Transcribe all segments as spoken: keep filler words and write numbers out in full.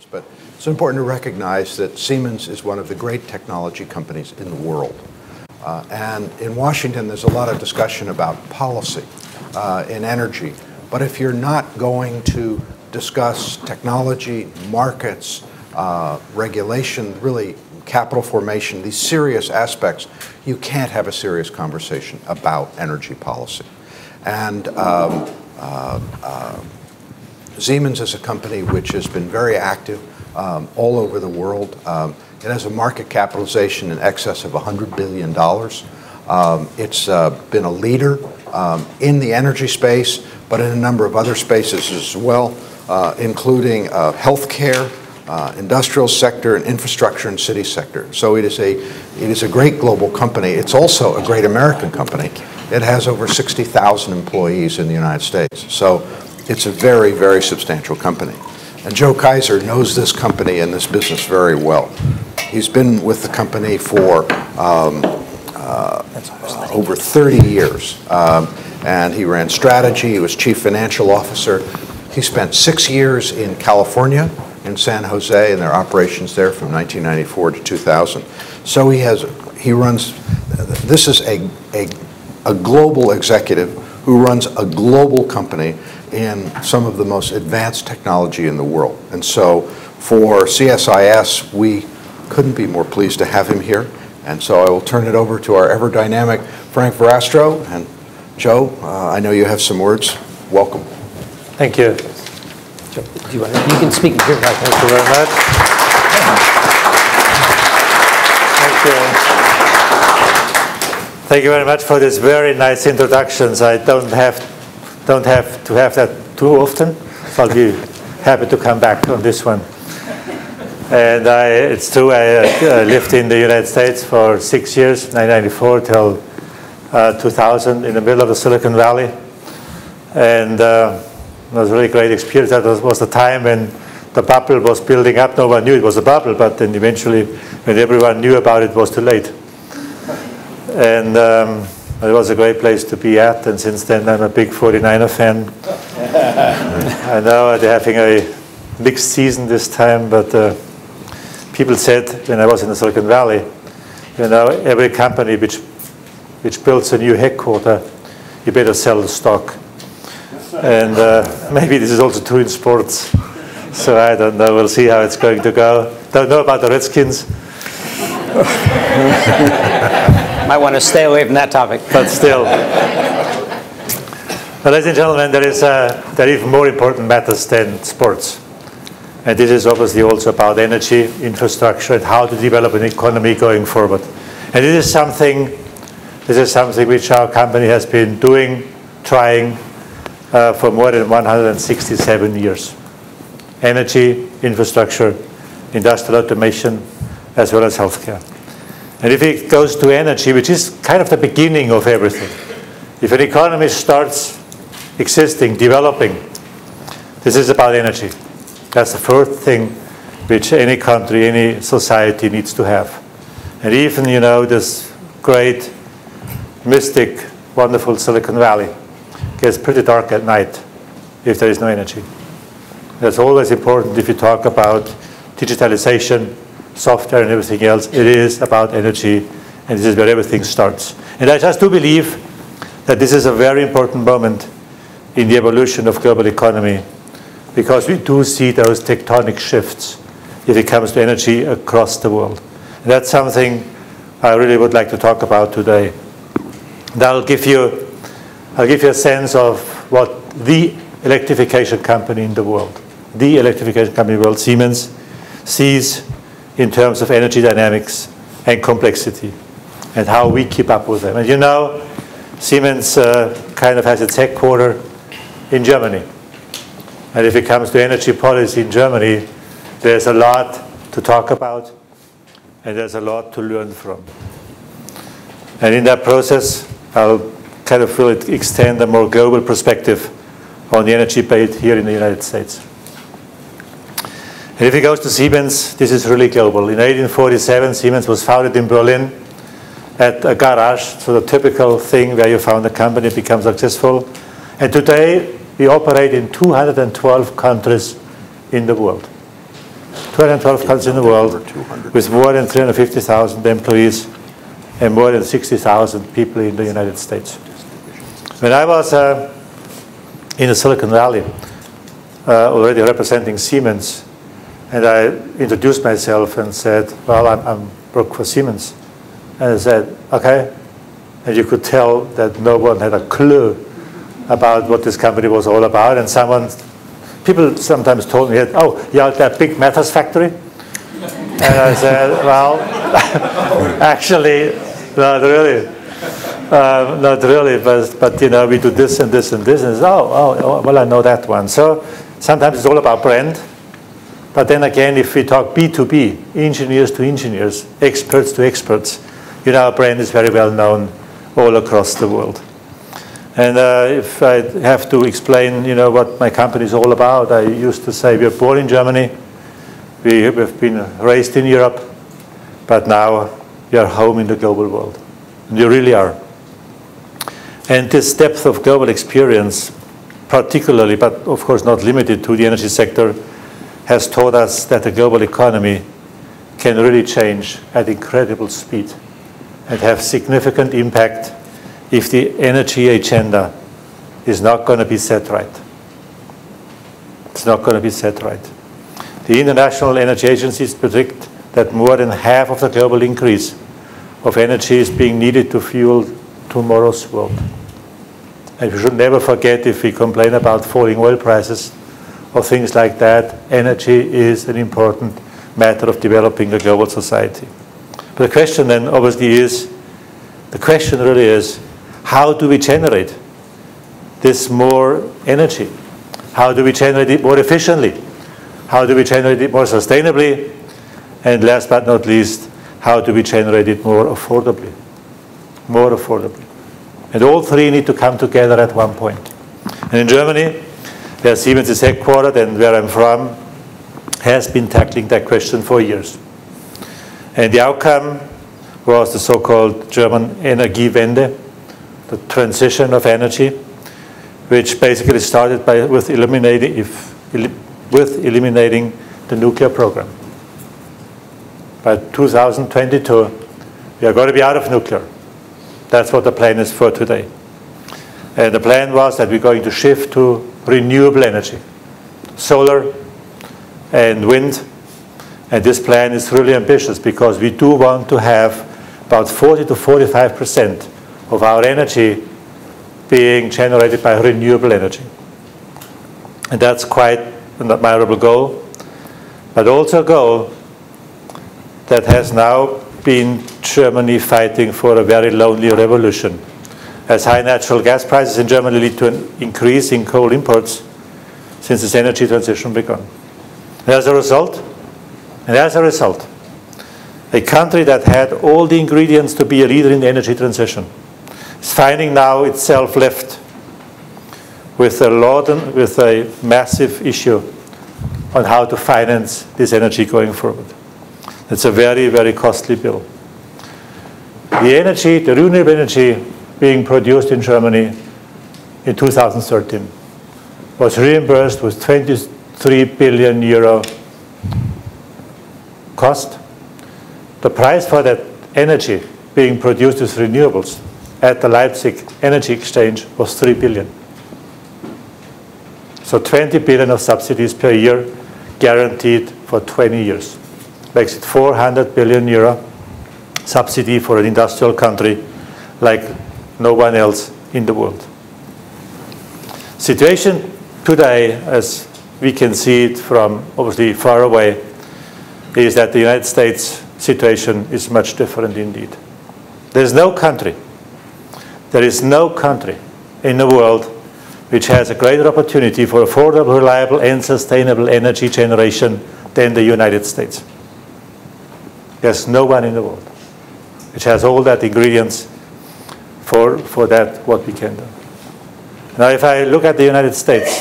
difference. But it's important to recognize that Siemens is one of the great technology companies in the world. Uh, and in Washington, there's a lot of discussion about policy uh, in energy. But if you're not going to discuss technology, markets, uh, regulation, really capital formation, these serious aspects, you can't have a serious conversation about energy policy. And um, uh, uh, Siemens is a company which has been very active um, all over the world. Um, it has a market capitalization in excess of one hundred billion dollars. Um, it's uh, been a leader um, in the energy space, but in a number of other spaces as well, uh, including uh, healthcare, uh, industrial sector, and infrastructure and city sector. So it is a, it is a great global company. It's also a great American company. It has over sixty thousand employees in the United States. So it's a very, very substantial company. And Joe Kaeser knows this company and this business very well. He's been with the company for um, uh, uh, over thirty years. Um, and he ran strategy. He was chief financial officer. He spent six years in California, in San Jose, and their operations there from nineteen ninety-four to two thousand. So he has, he runs, this is a, a, a global executive who runs a global company in some of the most advanced technology in the world. And so for C S I S, we couldn't be more pleased to have him here. And so I will turn it over to our ever-dynamic Frank Verrastro. And Joe, uh, I know you have some words. Welcome. Thank you. Joe, do you want to, you can speak here. Right? Thank you very much. Thank you. Thank you very much for this very nice introductions. I don't have, don't have to have that too often, so I'll be happy to come back on this one. And I, it's true, I uh, lived in the United States for six years, nineteen ninety-four till uh, two thousand, in the middle of the Silicon Valley. And uh, it was a really great experience. That was, was the time when the bubble was building up. No one knew it was a bubble, but then eventually, when everyone knew about it, it was too late. And um, it was a great place to be at, and since then I'm a big forty-niner fan. I know they're having a mixed season this time, but uh, people said when I was in the Silicon Valley, you know, every company which, which builds a new headquarter, you better sell the stock. And uh, maybe this is also true in sports. So I don't know, we'll see how it's going to go. Don't know about the Redskins. Might want to stay away from that topic. But still. But ladies and gentlemen, there, is a, there are even more important matters than sports. And this is obviously also about energy, infrastructure, and how to develop an economy going forward. And this is something, this is something which our company has been doing, trying uh, for more than one hundred sixty-seven years. Energy, infrastructure, industrial automation, as well as healthcare. And if it goes to energy, which is kind of the beginning of everything, if an economy starts existing, developing, this is about energy. That's the first thing which any country, any society needs to have. And even, you know, this great, mystic, wonderful Silicon Valley gets pretty dark at night if there is no energy. That's always important if you talk about digitalization, software and everything else. It is about energy, and this is where everything starts. And I just do believe that this is a very important moment in the evolution of global economy, because we do see those tectonic shifts if it comes to energy across the world. And that's something I really would like to talk about today. That'll give you, I'll give you a sense of what the electrification company in the world, the electrification company in the world, Siemens, sees in terms of energy dynamics and complexity, and how we keep up with them. And you know, Siemens uh, kind of has its headquarters in Germany. And if it comes to energy policy in Germany, there's a lot to talk about, and there's a lot to learn from. And in that process, I'll kind of really extend a more global perspective on the energy debate here in the United States. And if it goes to Siemens, this is really global. In eighteen forty-seven, Siemens was founded in Berlin at a garage, so the typical thing where you found a company becomes successful. And today, we operate in two hundred twelve countries in the world. two hundred twelve countries in the world with more than three hundred fifty thousand employees and more than sixty thousand people in the United States. When I was uh, in the Silicon Valley, uh, already representing Siemens, and I introduced myself and said, well, I'm, I'm work for Siemens. And I said, okay. And you could tell that no one had a clue about what this company was all about. And someone, people sometimes told me, that, oh, yeah, that big Matters factory? And I said, well, actually, not really. Um, not really, but, but you know, we do this and this and this. And I said, oh, oh, well, I know that one. So sometimes it's all about brand. But then again, if we talk B to B, engineers to engineers, experts to experts, you know, our brand is very well known all across the world. And uh, if I have to explain, you know, what my company is all about, I used to say we are born in Germany, we have been raised in Europe, but now we are home in the global world. And you really are. And this depth of global experience, particularly, but of course not limited to the energy sector, has taught us that the global economy can really change at incredible speed and have significant impact if the energy agenda is not going to be set right. It's not going to be set right. The International Energy Agencies predict that more than half of the global increase of energy is being needed to fuel tomorrow's world. And we should never forget, if we complain about falling oil prices, or things like that, energy is an important matter of developing a global society. But the question then obviously is, the question really is, how do we generate this more energy? How do we generate it more efficiently? How do we generate it more sustainably? And last but not least, how do we generate it more affordably? More affordably. And all three need to come together at one point. And in Germany, where Siemens is headquartered and where I'm from, has been tackling that question for years. And the outcome was the so-called German Energiewende, the transition of energy, which basically started by, with, eliminating, if, el, with eliminating the nuclear program. By two thousand twenty-two, we are going to be out of nuclear. That's what the plan is for today. And the plan was that we're going to shift to renewable energy, solar and wind. And this plan is really ambitious because we do want to have about forty to forty-five percent of our energy being generated by renewable energy. And that's quite an admirable goal, but also a goal that has now been Germany fighting for a very lonely revolution. As high natural gas prices in Germany lead to an increase in coal imports since this energy transition began. And as a result, and as a result, a country that had all the ingredients to be a leader in the energy transition is finding now itself left with a lot, with a massive issue on how to finance this energy going forward. It's a very, very costly bill. The energy, the renewable energy, being produced in Germany in two thousand thirteen was reimbursed with twenty-three billion euro cost. The price for that energy being produced with renewables at the Leipzig Energy Exchange was three billion. So twenty billion of subsidies per year guaranteed for twenty years. Makes it four hundred billion euro subsidy for an industrial country like no one else in the world. Situation today, as we can see it from obviously far away, is that the United States situation is much different indeed. There is no country, there is no country in the world which has a greater opportunity for affordable, reliable, and sustainable energy generation than the United States. There's no one in the world which has all that ingredients For, for that, what we can do. Now, if I look at the United States,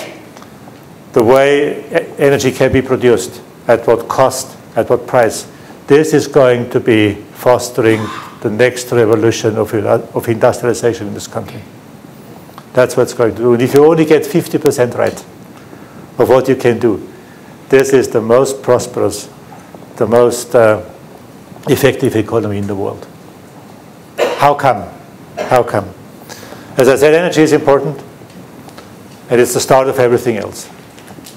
the way energy can be produced, at what cost, at what price, this is going to be fostering the next revolution of, of industrialization in this country. That's what it's going to do. And if you only get fifty percent right of what you can do, this is the most prosperous, the most uh, effective economy in the world. How come? How come? As I said, energy is important, and it's the start of everything else.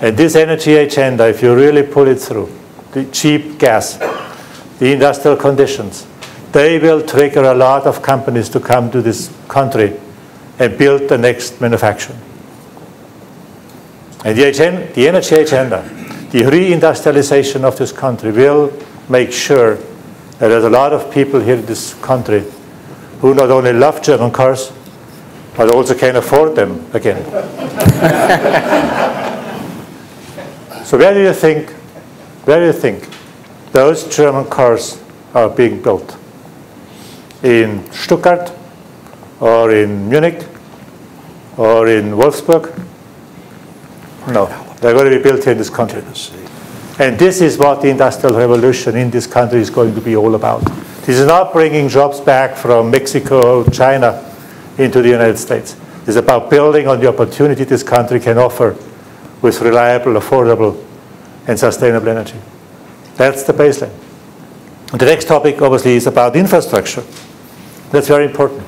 And this energy agenda, if you really pull it through, the cheap gas, the industrial conditions, they will trigger a lot of companies to come to this country and build the next manufacturing. And the, agenda, the energy agenda, the reindustrialization of this country will make sure that there's a lot of people here in this country who not only love German cars, but also can afford them again. So where do you think, where do you think those German cars are being built? In Stuttgart, or in Munich, or in Wolfsburg? No, they're going to be built here in this country. And this is what the Industrial Revolution in this country is going to be all about. This is not bringing jobs back from Mexico, China, into the United States. It's about building on the opportunity this country can offer with reliable, affordable, and sustainable energy. That's the baseline. The next topic, obviously, is about infrastructure. That's very important.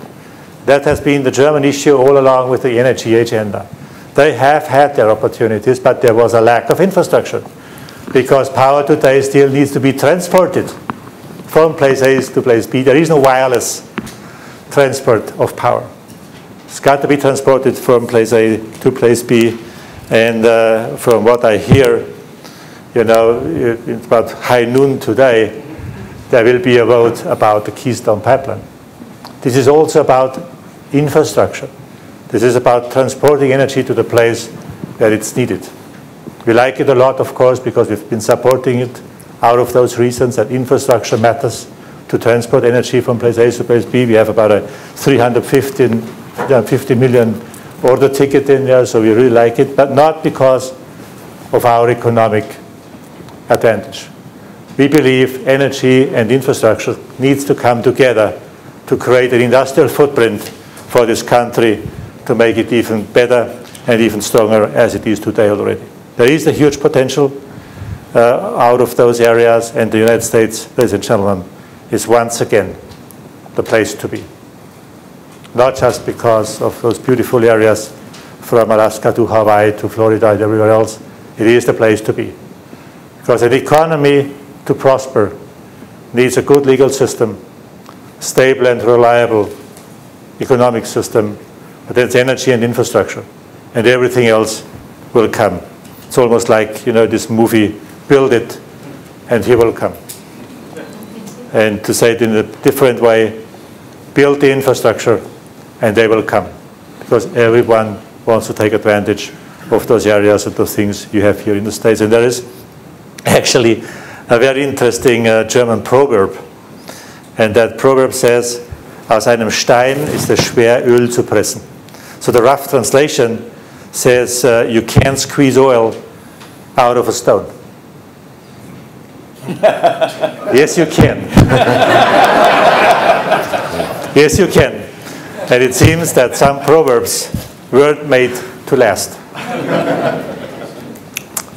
That has been the German issue all along with the energy agenda. They have had their opportunities, but there was a lack of infrastructure, because power today still needs to be transported from place A to place B. There is no wireless transport of power. It's got to be transported from place A to place B. And uh, from what I hear, you know, it's about high noon today, there will be a vote about the Keystone Pipeline. This is also about infrastructure. This is about transporting energy to the place where it's needed. We like it a lot, of course, because we've been supporting it out of those reasons that infrastructure matters to transport energy from place A to place B. We have about a three hundred fifty million order ticket in there, so we really like it, but not because of our economic advantage. We believe energy and infrastructure needs to come together to create an industrial footprint for this country to make it even better and even stronger as it is today already. There is a huge potential uh, out of those areas, and the United States, ladies and gentlemen, is once again the place to be. Not just because of those beautiful areas from Alaska to Hawaii to Florida and everywhere else, it is the place to be. Because an economy to prosper needs a good legal system, stable and reliable economic system, but that's energy and infrastructure, and everything else will come. It's almost like, you know, this movie, Build It, and He Will Come. And to say it in a different way, build the infrastructure, and they will come. Because everyone wants to take advantage of those areas and those things you have here in the States. And there is actually a very interesting uh, German proverb. And that proverb says, aus einem Stein ist es schwer, Öl zu pressen. So the rough translation says, uh, you can't squeeze oil out of a stone. Yes, you can. Yes, you can. And it seems that some proverbs weren't made to last.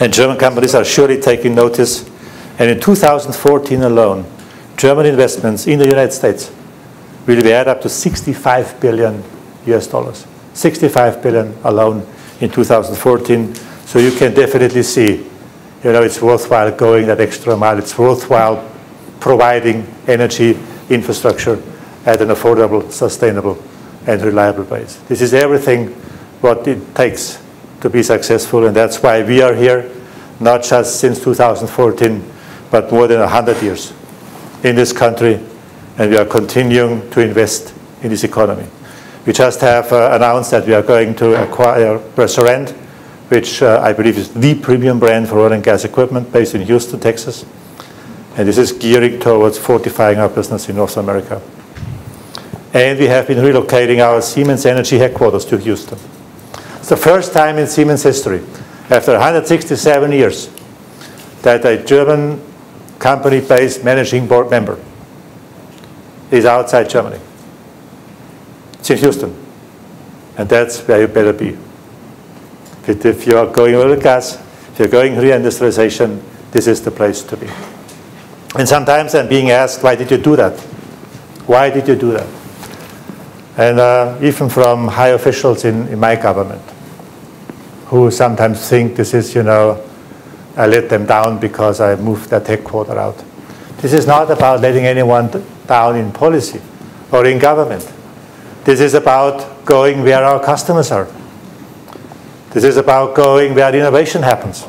And German companies are surely taking notice. And in two thousand fourteen alone, German investments in the United States will be added up to sixty-five billion U S dollars. sixty-five billion alone in two thousand fourteen. So you can definitely see, you know, it's worthwhile going that extra mile. It's worthwhile providing energy infrastructure at an affordable, sustainable, and reliable base. This is everything what it takes to be successful, and that's why we are here, not just since two thousand fourteen, but more than one hundred years in this country, and we are continuing to invest in this economy. We just have uh, announced that we are going to acquire Bredero Shaw, which uh, I believe is the premium brand for oil and gas equipment based in Houston, Texas. And this is gearing towards fortifying our business in North America. And we have been relocating our Siemens Energy headquarters to Houston. It's the first time in Siemens history, after one hundred sixty-seven years, that a German company-based managing board member is outside Germany. It's in Houston. And that's where you better be. If you are going oil and gas, If you're going reindustrialization, this is the place to be. And sometimes I'm being asked, why did you do that? Why did you do that? And uh, even from high officials in, in my government, who sometimes think this is, you know, I let them down because I moved that headquarter out. This is not about letting anyone down in policy or in government. This is about going where our customers are. This is about going where innovation happens.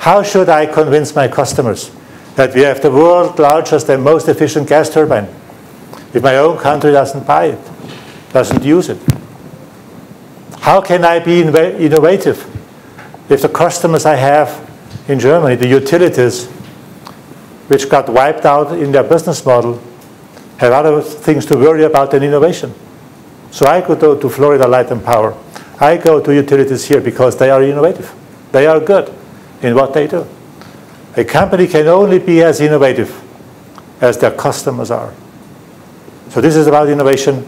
How should I convince my customers that we have the world's largest and most efficient gas turbine if my own country doesn't buy it, doesn't use it? How can I be innovative if the customers I have in Germany, the utilities, which got wiped out in their business model, have other things to worry about than innovation? So I could go to Florida Light and Power. I go to utilities here because they are innovative. They are good in what they do. A company can only be as innovative as their customers are. So this is about innovation.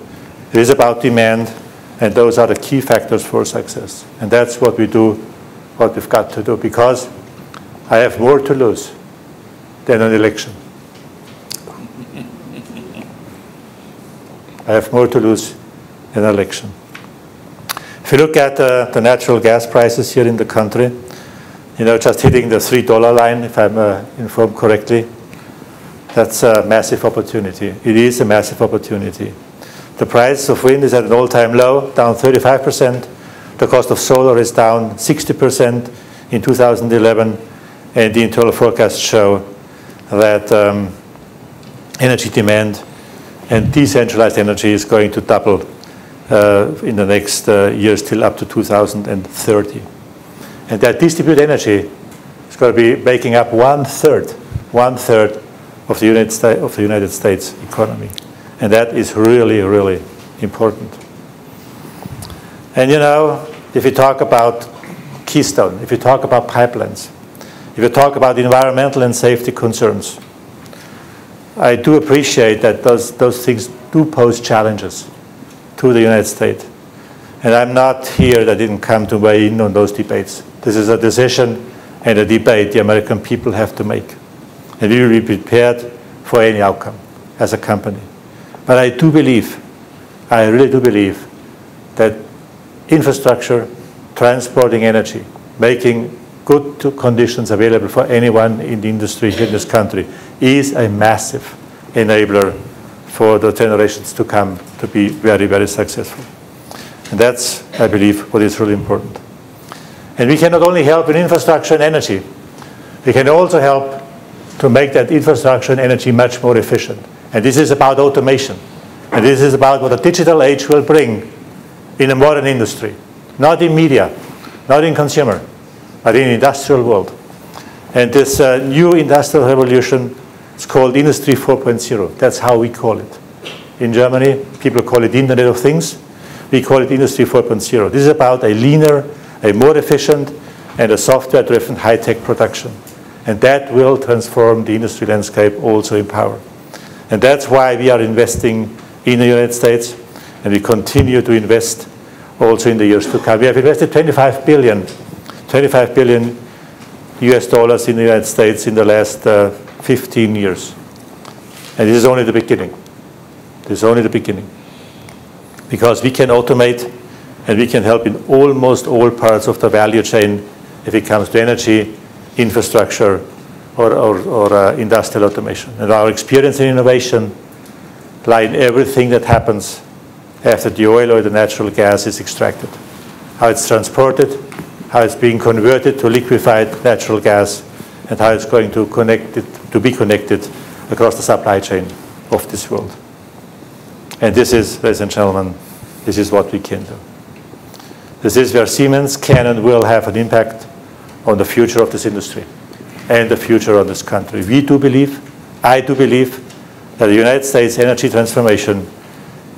It is about demand. And those are the key factors for success. And that's what we do, what we've got to do, because I have more to lose than an election. I have more to lose in an election. If you look at uh, the natural gas prices here in the country, you know, just hitting the three dollar line, if I'm uh, informed correctly, that's a massive opportunity. It is a massive opportunity. The price of wind is at an all-time low, down thirty-five percent. The cost of solar is down sixty percent in two thousand eleven. And the internal forecasts show that um, energy demand and decentralized energy is going to double uh, in the next uh, years till up to two thousand thirty. And that distributed energy is going to be making up one-third, one-third of the United States, of the United States economy. And that is really, really important. And you know, if you talk about Keystone, if you talk about pipelines, if you talk about environmental and safety concerns, I do appreciate that those, those things do pose challenges to the United States. And I'm not here, that didn't come to weigh in on those debates. This is a decision and a debate the American people have to make. And we will be prepared for any outcome as a company. But I do believe, I really do believe, that infrastructure, transporting energy, making good conditions available for anyone in the industry in this country is a massive enabler for the generations to come to be very, very successful. And that's, I believe, what is really important. And we can not only help in infrastructure and energy, we can also help to make that infrastructure and energy much more efficient. And this is about automation. And this is about what a digital age will bring in a modern industry. Not in media, not in consumer, but in the industrial world. And this uh, new industrial revolution is called Industry four point oh. That's how we call it. In Germany, people call it Internet of Things. We call it Industry four point oh. This is about a leaner, a more efficient, and a software-driven high-tech production. And that will transform the industry landscape also in power. And that's why we are investing in the United States, and we continue to invest also in the years to come. We have invested twenty-five billion, twenty-five billion U S dollars in the United States in the last uh, fifteen years. And this is only the beginning. This is only the beginning. Because we can automate and we can help in almost all parts of the value chain if it comes to energy, infrastructure, or, or, or uh, industrial automation. And our experience in innovation lie in everything that happens after the oil or the natural gas is extracted, how it's transported, how it's being converted to liquefied natural gas, and how it's going to, connect it, to be connected across the supply chain of this world. And this is, ladies and gentlemen, this is what we can do. This is where Siemens can and will have an impact on the future of this industry and the future of this country. We do believe, I do believe, that the United States energy transformation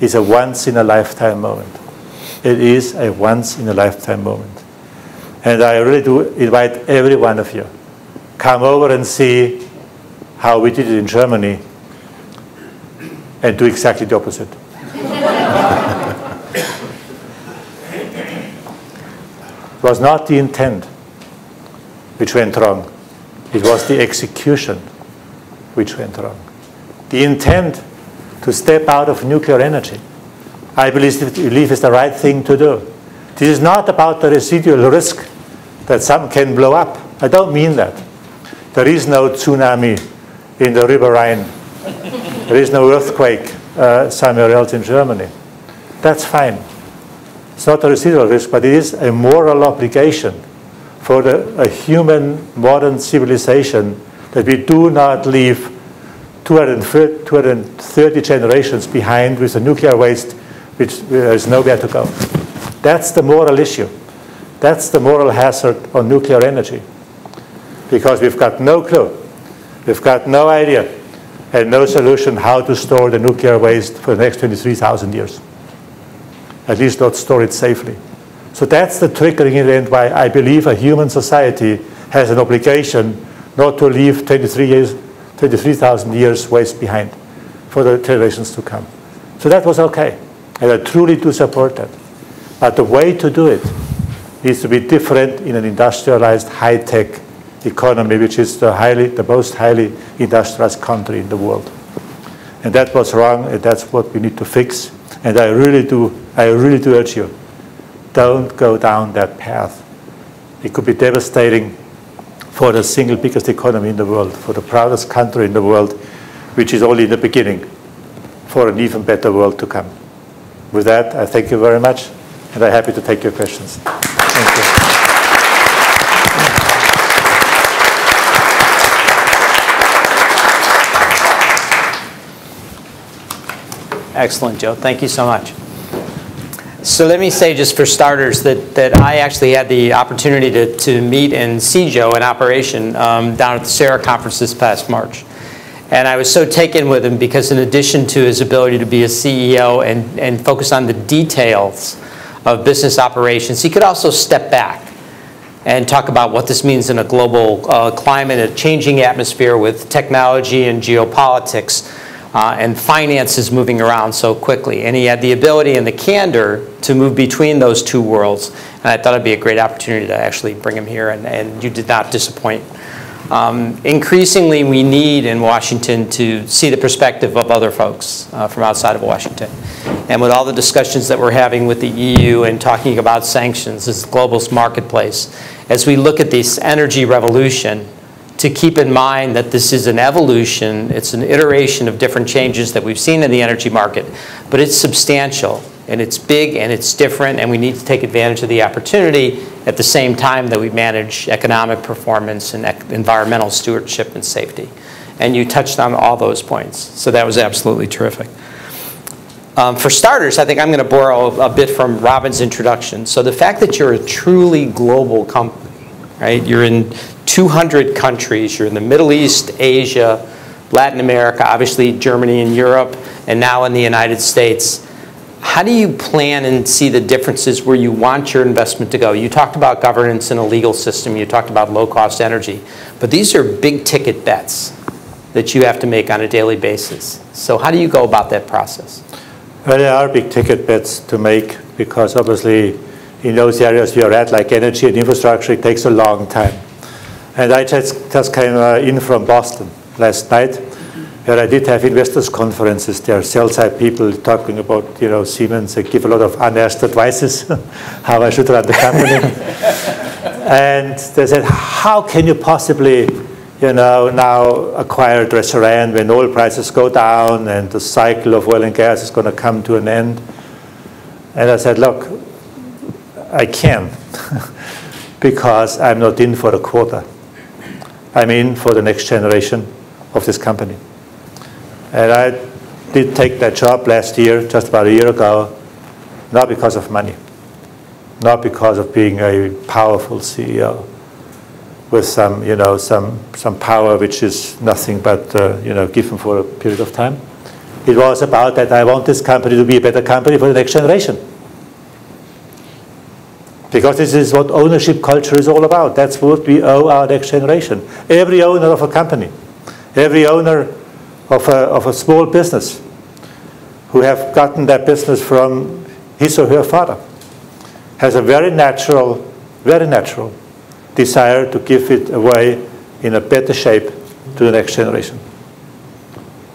is a once-in-a-lifetime moment. It is a once-in-a-lifetime moment. And I really do invite every one of you, come over and see how we did it in Germany and do exactly the opposite. It was not the intent which went wrong. It was the execution which went wrong. The intent to step out of nuclear energy, I believe, is the right thing to do. This is not about the residual risk that some can blow up. I don't mean that. There is no tsunami in the River Rhine. There is no earthquake uh, somewhere else in Germany. That's fine. It's not a residual risk, but it is a moral obligation for the, a human modern civilization that we do not leave two hundred thirty generations behind with the nuclear waste, which there is nowhere to go. That's the moral issue. That's the moral hazard on nuclear energy. Because we've got no clue. We've got no idea and no solution how to store the nuclear waste for the next twenty-three thousand years. At least not store it safely. So that's the triggering event why I believe a human society has an obligation not to leave twenty-three thousand years waste behind for the generations to come. So that was okay. And I truly do support that. But the way to do it needs to be different in an industrialized, high-tech economy, which is the, highly, the most highly industrialized country in the world. And that was wrong, and that's what we need to fix. And I really do, I really do urge you, don't go down that path. It could be devastating for the single biggest economy in the world, for the proudest country in the world, which is only the beginning for an even better world to come. With that, I thank you very much, and I'm happy to take your questions. Thank you. Excellent, Joe. Thank you so much. So let me say, just for starters, that, that I actually had the opportunity to, to meet and see Joe in operation um, down at the CERA conference this past March. And I was so taken with him because, in addition to his ability to be a C E O and, and focus on the details of business operations, he could also step back and talk about what this means in a global uh, climate, a changing atmosphere with technology and geopolitics. Uh, and finances moving around so quickly. And he had the ability and the candor to move between those two worlds. And I thought it'd be a great opportunity to actually bring him here, and, and you did not disappoint. Um, increasingly, we need in Washington to see the perspective of other folks uh, from outside of Washington. And with all the discussions that we're having with the E U and talking about sanctions, this global marketplace, as we look at this energy revolution, to keep in mind that this is an evolution, it's an iteration of different changes that we've seen in the energy market, but it's substantial, and it's big, and it's different, and we need to take advantage of the opportunity at the same time that we manage economic performance and environmental stewardship and safety. And you touched on all those points, so that was absolutely terrific. Um, for starters, I think I'm going to borrow a bit from Robin's introduction. So the fact that you're a truly global company, right? You're in two hundred countries, you're in the Middle East, Asia, Latin America, obviously Germany and Europe, and now in the United States. How do you plan and see the differences where you want your investment to go? You talked about governance and a legal system, you talked about low-cost energy, but these are big-ticket bets that you have to make on a daily basis. So how do you go about that process? Well, there are big-ticket bets to make because obviously in those areas you're at, like energy and infrastructure, it takes a long time. And I just, just came uh, in from Boston last night, where I did have investors' conferences there, sell-side people talking about, you know, Siemens. They give a lot of unasked advices, how I should run the company. And they said, how can you possibly, you know, now acquire Dresser-Rand when oil prices go down and the cycle of oil and gas is going to come to an end? And I said, look, I can, because I'm not in for the quota. I'm in for the next generation of this company. And I did take that job last year, just about a year ago, not because of money, not because of being a powerful C E O with some, you know, some, some power which is nothing but uh, you know, given for a period of time. It was about that I want this company to be a better company for the next generation. Because this is what ownership culture is all about. That's what we owe our next generation. Every owner of a company, every owner of a, of a small business who have gotten that business from his or her father has a very natural, very natural desire to give it away in a better shape to the next generation.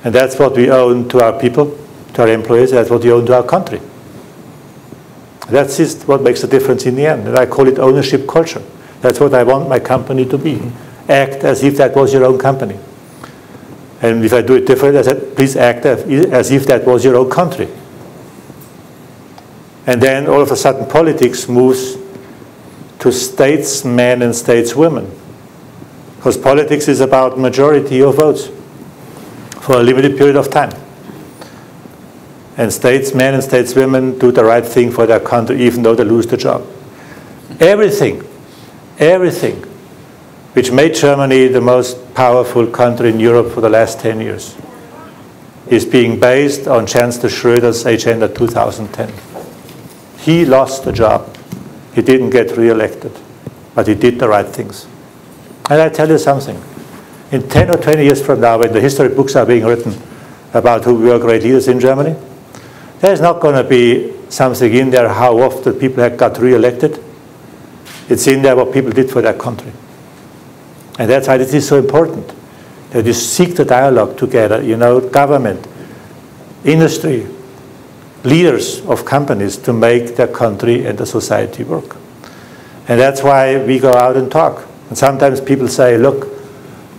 And that's what we own to our people, to our employees, that's what we own to our country. That's just what makes a difference in the end. And I call it ownership culture. That's what I want my company to be. Act as if that was your own company. And if I do it differently, I said, please act as if that was your own country. And then all of a sudden politics moves to statesmen and stateswomen. Because politics is about majority of votes for a limited period of time. And statesmen and stateswomen do the right thing for their country, even though they lose the job. Everything, everything, which made Germany the most powerful country in Europe for the last ten years, is being based on Chancellor Schröder's Agenda two thousand ten. He lost the job. He didn't get re-elected, but he did the right things. And I tell you something. In ten or twenty years from now, when the history books are being written about who were great leaders in Germany, there's not going to be something in there how often people have got re-elected. It's in there what people did for their country. And that's why it is so important that you seek the dialogue together, you know, government, industry, leaders of companies to make their country and the society work. And that's why we go out and talk. And sometimes people say, look,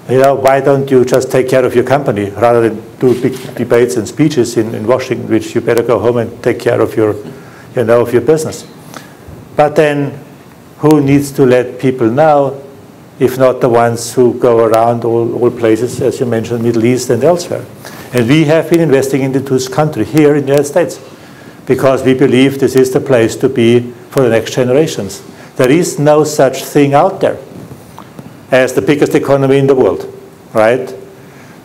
you know, why don't you just take care of your company rather than do big debates and speeches in, in Washington, which you better go home and take care of your, you know, of your business. But then who needs to let people know if not the ones who go around all, all places, as you mentioned, Middle East and elsewhere. And we have been investing into this country here in the United States because we believe this is the place to be for the next generations. There is no such thing out there as the biggest economy in the world, right?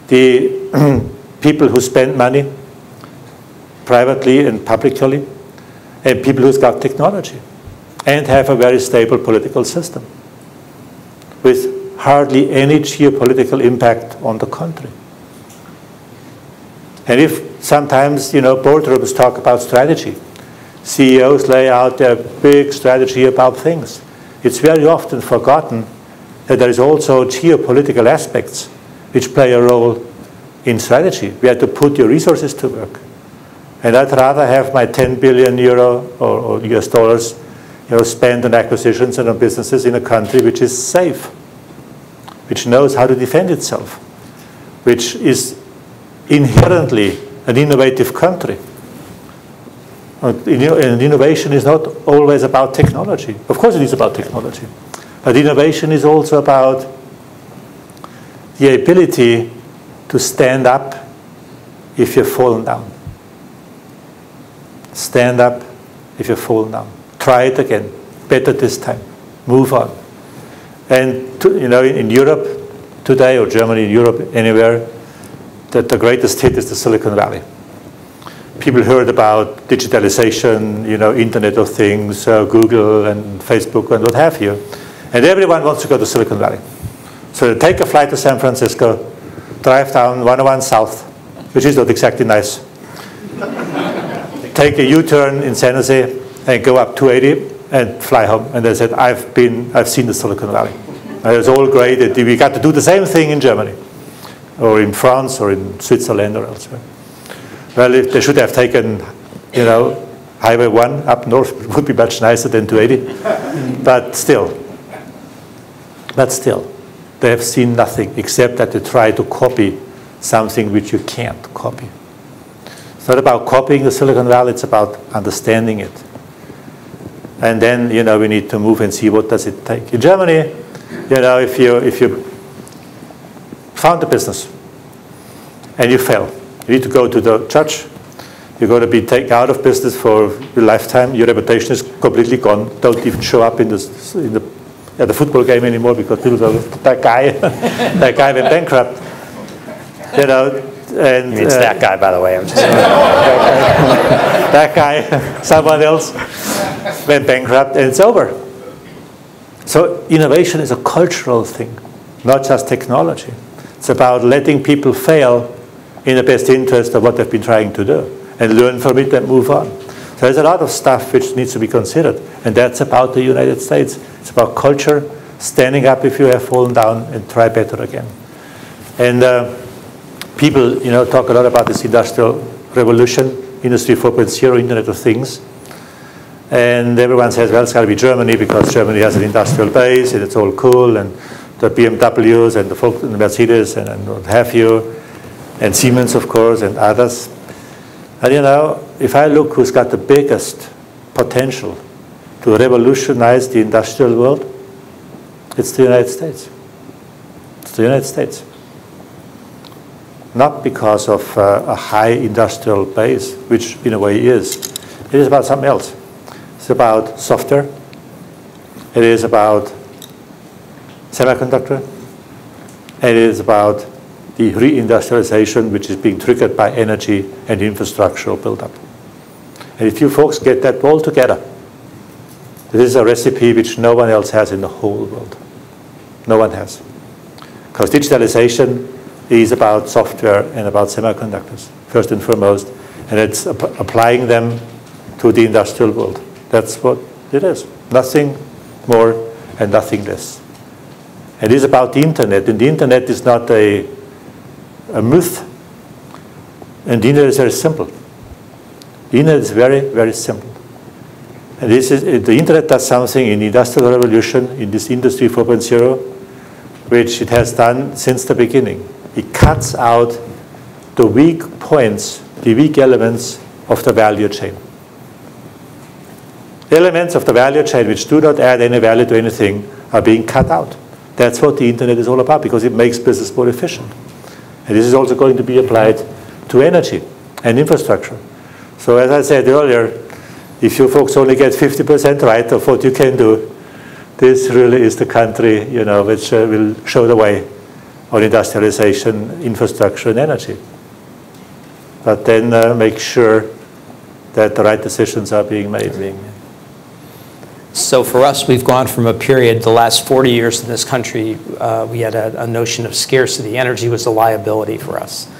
The people who spend money privately and publicly, and people who've got technology and have a very stable political system with hardly any geopolitical impact on the country. And if sometimes, you know, boardrooms talk about strategy, C E Os lay out their big strategy about things, it's very often forgotten that there is also geopolitical aspects which play a role in strategy. We have to put your resources to work. And I'd rather have my ten billion euro or, or U S dollars, you know, spend on acquisitions and on businesses in a country which is safe, which knows how to defend itself, which is inherently an innovative country. And innovation is not always about technology. Of course it is about technology. But innovation is also about the ability to stand up if you've fallen down. Stand up if you've fallen down. Try it again, better this time, move on. And to, you know, in, in Europe today, or Germany, in Europe, anywhere, that the greatest hit is the Silicon Valley. People heard about digitalization, you know, Internet of Things, uh, Google and Facebook and what have you. And everyone wants to go to Silicon Valley. So they take a flight to San Francisco, drive down one oh one South, which is not exactly nice. Take a U-turn in San Jose, and go up two eighty and fly home. And they said, I've been, I've seen the Silicon Valley. And it was all great. We got to do the same thing in Germany, or in France, or in Switzerland, or elsewhere. Well, if they should have taken, you know, Highway one up north, it would be much nicer than two eighty. But still, but still, they have seen nothing except that they try to copy something which you can't copy. It's not about copying the Silicon Valley. It's about understanding it. And then, you know, we need to move and see what does it take. In Germany, you know, if you, if you found a business and you fail, you need to go to the judge. You're going to be taken out of business for your lifetime. Your reputation is completely gone. Don't even show up in the, in the, at the football game anymore because people go, that guy, that guy went bankrupt. You know, and it's uh, that guy, by the way. I'm just that guy, someone else went bankrupt, and it's over. So innovation is a cultural thing, not just technology. It's about letting people fail in the best interest of what they've been trying to do and learn from it and move on. So there's a lot of stuff which needs to be considered, and that's about the United States. It's about culture, standing up if you have fallen down, and try better again. And uh, people, you know, talk a lot about this industrial revolution, Industry four point oh, Internet of Things. And everyone says, well, it's got to be Germany because Germany has an industrial base and it's all cool, and the B M Ws and the, folk, and the Mercedes and, and what have you, and Siemens, of course, and others. And, you know, if I look who's got the biggest potential to revolutionize the industrial world, it's the United States. It's the United States. Not because of uh, a high industrial base, which in a way is. It is about something else. It's about software. It is about semiconductor. It is about the reindustrialization, which is being triggered by energy and infrastructural buildup. And if you folks get that all together, this is a recipe which no one else has in the whole world. No one has. Because digitalization is about software and about semiconductors, first and foremost. And it's ap applying them to the industrial world. That's what it is. Nothing more and nothing less. It is about the Internet. And the Internet is not a, a myth. And the Internet is very simple. The Internet is very, very simple. And this is, the Internet does something in the Industrial Revolution, in this Industry four point oh, which it has done since the beginning. It cuts out the weak points, the weak elements of the value chain. The elements of the value chain which do not add any value to anything are being cut out. That's what the Internet is all about, because it makes business more efficient. And this is also going to be applied to energy and infrastructure. So as I said earlier, if you folks only get fifty percent right of what you can do, this really is the country, you know, which uh, will show the way on industrialization, infrastructure, and energy. But then uh, make sure that the right decisions are being made. So for us, we've gone from a period, the last forty years in this country, uh, we had a, a notion of scarcity. Energy was a liability for us.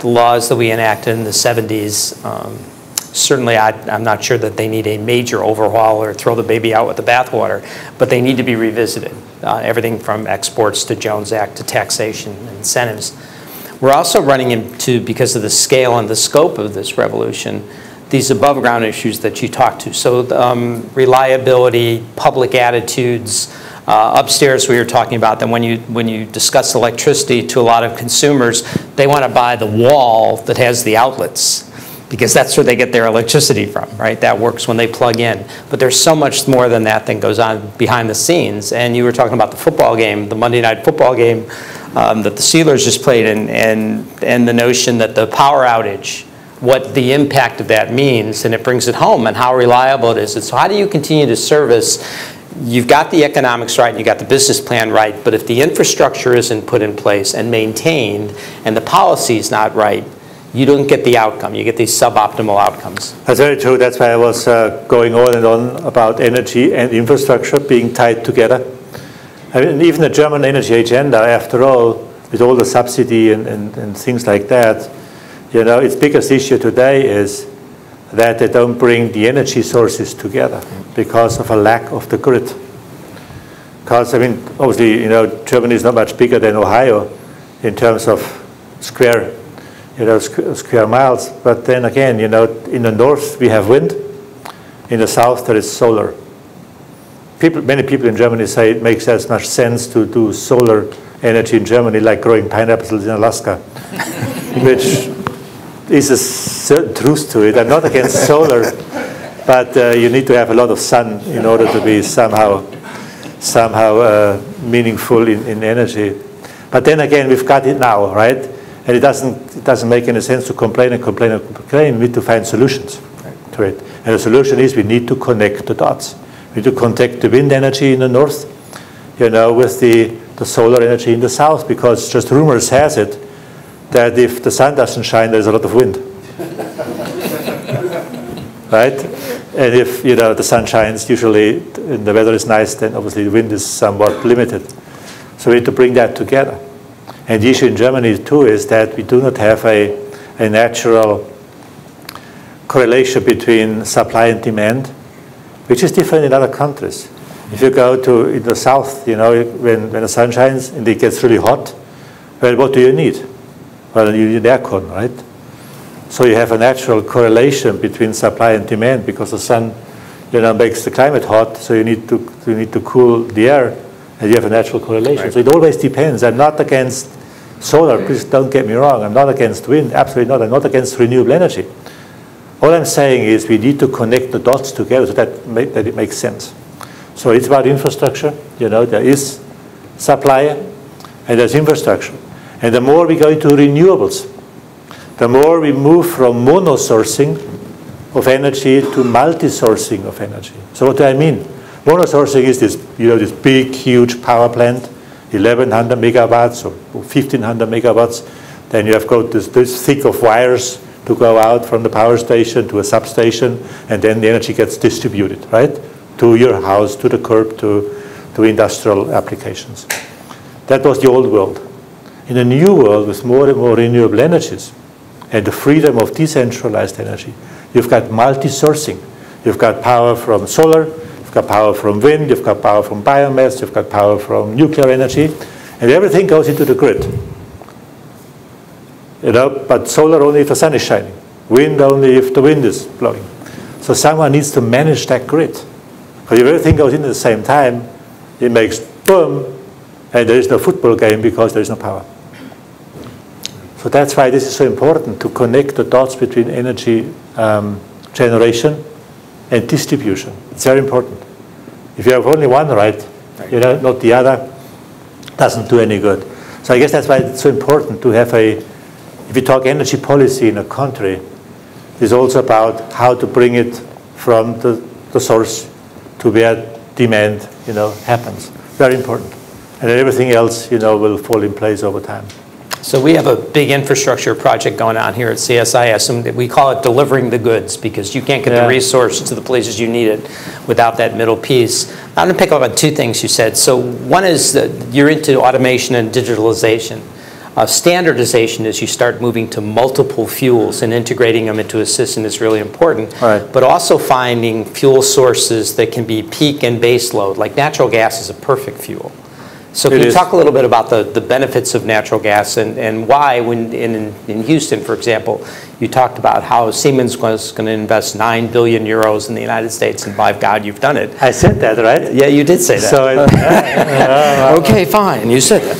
The laws that we enacted in the seventies, um, certainly, I, I'm not sure that they need a major overhaul or throw the baby out with the bathwater, but they need to be revisited. Uh, everything from exports to Jones Act to taxation and incentives. We're also running into, because of the scale and the scope of this revolution, these above-ground issues that you talked to. So um, reliability, public attitudes. Uh, upstairs, we were talking about that when you, when you discuss electricity to a lot of consumers, they want to buy the wall that has the outlets, because that's where they get their electricity from, right? That works when they plug in. But there's so much more than that that goes on behind the scenes. And you were talking about the football game, the Monday night football game um, that the Steelers just played, and, and, and the notion that the power outage, what the impact of that means, and it brings it home, and how reliable it is. And so how do you continue to service? You've got the economics right, and you've got the business plan right, but if the infrastructure isn't put in place and maintained, and the policy is not right, you don't get the outcome. You get these suboptimal outcomes. That's very true. That's why I was uh, going on and on about energy and infrastructure being tied together. I mean, even the German energy agenda, after all, with all the subsidy and, and, and things like that, you know, its biggest issue today is that they don't bring the energy sources together because of a lack of the grid. Because, I mean, obviously, you know, Germany is not much bigger than Ohio in terms of square You know, square miles, but then again, you know, in the north we have wind, in the south there is solar. People, many people in Germany say it makes as much sense to do solar energy in Germany like growing pineapples in Alaska, which is a certain truth to it. I'm not against solar, but uh, you need to have a lot of sun in order to be somehow, somehow uh, meaningful in, in energy. But then again, we've got it now, right? And it doesn't, it doesn't make any sense to complain and complain and complain. We need to find solutions right. to it. And the solution is we need to connect the dots. We need to connect the wind energy in the north, you know, with the, the solar energy in the south, because just rumors has it that if the sun doesn't shine, there's a lot of wind. Right? And if, you know, the sun shines usually and the weather is nice, then obviously the wind is somewhat limited. So we need to bring that together. And the issue in Germany, too, is that we do not have a, a natural correlation between supply and demand, which is different in other countries. If you go to in the south, you know, when, when the sun shines and it gets really hot, well, what do you need? Well, you need aircon, right? So you have a natural correlation between supply and demand because the sun, you know, makes the climate hot, so you need to, you need to cool the air, and you have a natural correlation. Right. So it always depends. I'm not against solar, please don't get me wrong. I'm not against wind, absolutely not. I'm not against renewable energy. All I'm saying is we need to connect the dots together so that, make, that it makes sense. So it's about infrastructure. You know, there is supply and there's infrastructure. And the more we go into renewables, the more we move from mono-sourcing of energy to multi-sourcing of energy. So what do I mean? Mono-sourcing is this, you know, this big, huge power plant, eleven hundred megawatts or fifteen hundred megawatts. Then you have got this, this thick of wires to go out from the power station to a substation, and then the energy gets distributed, right? To your house, to the curb, to, to industrial applications. That was the old world. In the new world, with more and more renewable energies, and the freedom of decentralized energy, you've got multi-sourcing. You've got power from solar, you've got power from wind, you've got power from biomass, you've got power from nuclear energy, and everything goes into the grid. You know, but solar only if the sun is shining, wind only if the wind is blowing. So someone needs to manage that grid. Because if everything goes in at the same time, it makes boom, and there is no football game because there is no power. So that's why this is so important, to connect the dots between energy um, generation and distribution. It's very important. If you have only one right, you know, not the other, doesn't do any good. So I guess that's why it's so important to have a, if you talk energy policy in a country, it's also about how to bring it from the, the source to where demand, you know, happens. Very important. And everything else, you know, will fall in place over time. So we have a big infrastructure project going on here at C S I S, and we call it delivering the goods, because you can't get yeah. the resource to the places you need it without that middle piece. I'm going to pick up on two things you said. So one is that you're into automation and digitalization. Uh, standardization as you start moving to multiple fuels and integrating them into a system is really important. Right. But also finding fuel sources that can be peak and base load. Like natural gas is a perfect fuel. So can you talk a little bit about the, the benefits of natural gas and, and why, when in, in Houston, for example, you talked about how Siemens was going to invest nine billion euros in the United States, and by God, you've done it. I said that, right? Yeah, you did say that. So it, okay, fine, you said that.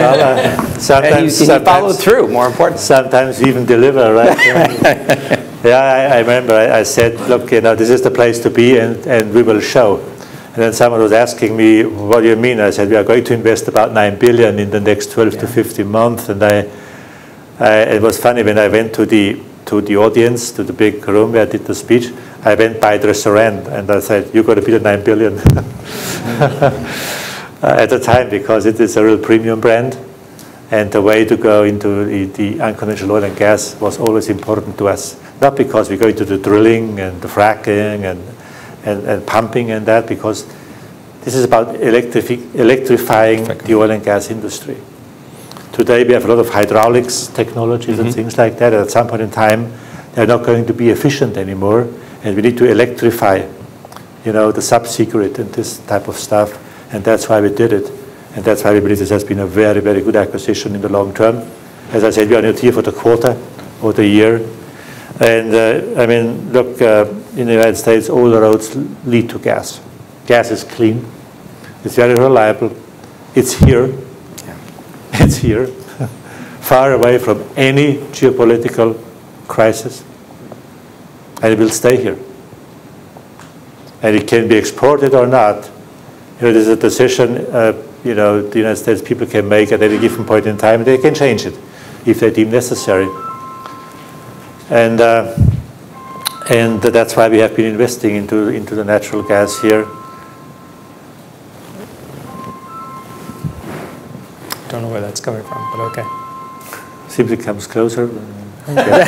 Well, uh, sometimes, and you, sometimes, you followed through, more important. Sometimes you even deliver, right? Yeah, I, I remember I, I said, look, you know, this is the place to be, and, and we will show. And then someone was asking me, what do you mean? I said, we are going to invest about nine billion in the next twelve yeah. to fifteen months. And I, I, it was funny, when I went to the, to the audience, to the big room where I did the speech, I went by the restaurant and I said, you've got to be the nine billion at the time, because it is a real premium brand. And the way to go into the, the unconventional oil and gas was always important to us. Not because we go into the drilling and the fracking and And, and pumping and that, because this is about electrifi electrifying Perfect. the oil and gas industry. Today we have a lot of hydraulics technologies mm-hmm. and things like that. At some point in time, they're not going to be efficient anymore, and we need to electrify, you know, the subsea grid and this type of stuff. And that's why we did it, and that's why we believe this has been a very, very good acquisition in the long term. As I said, we are not here for the quarter or the year. And uh, I mean, look, uh, in the United States, all the roads lead to gas. Gas is clean. It's very reliable. It's here. Yeah. It's here. Far away from any geopolitical crisis. And it will stay here. And it can be exported or not. You know, there's a decision, uh, you know, the United States people can make at any given point in time. They can change it if they deem necessary. And, uh, and that's why we have been investing into, into the natural gas here. Don't know where that's coming from, but okay. Simply comes closer. Yeah.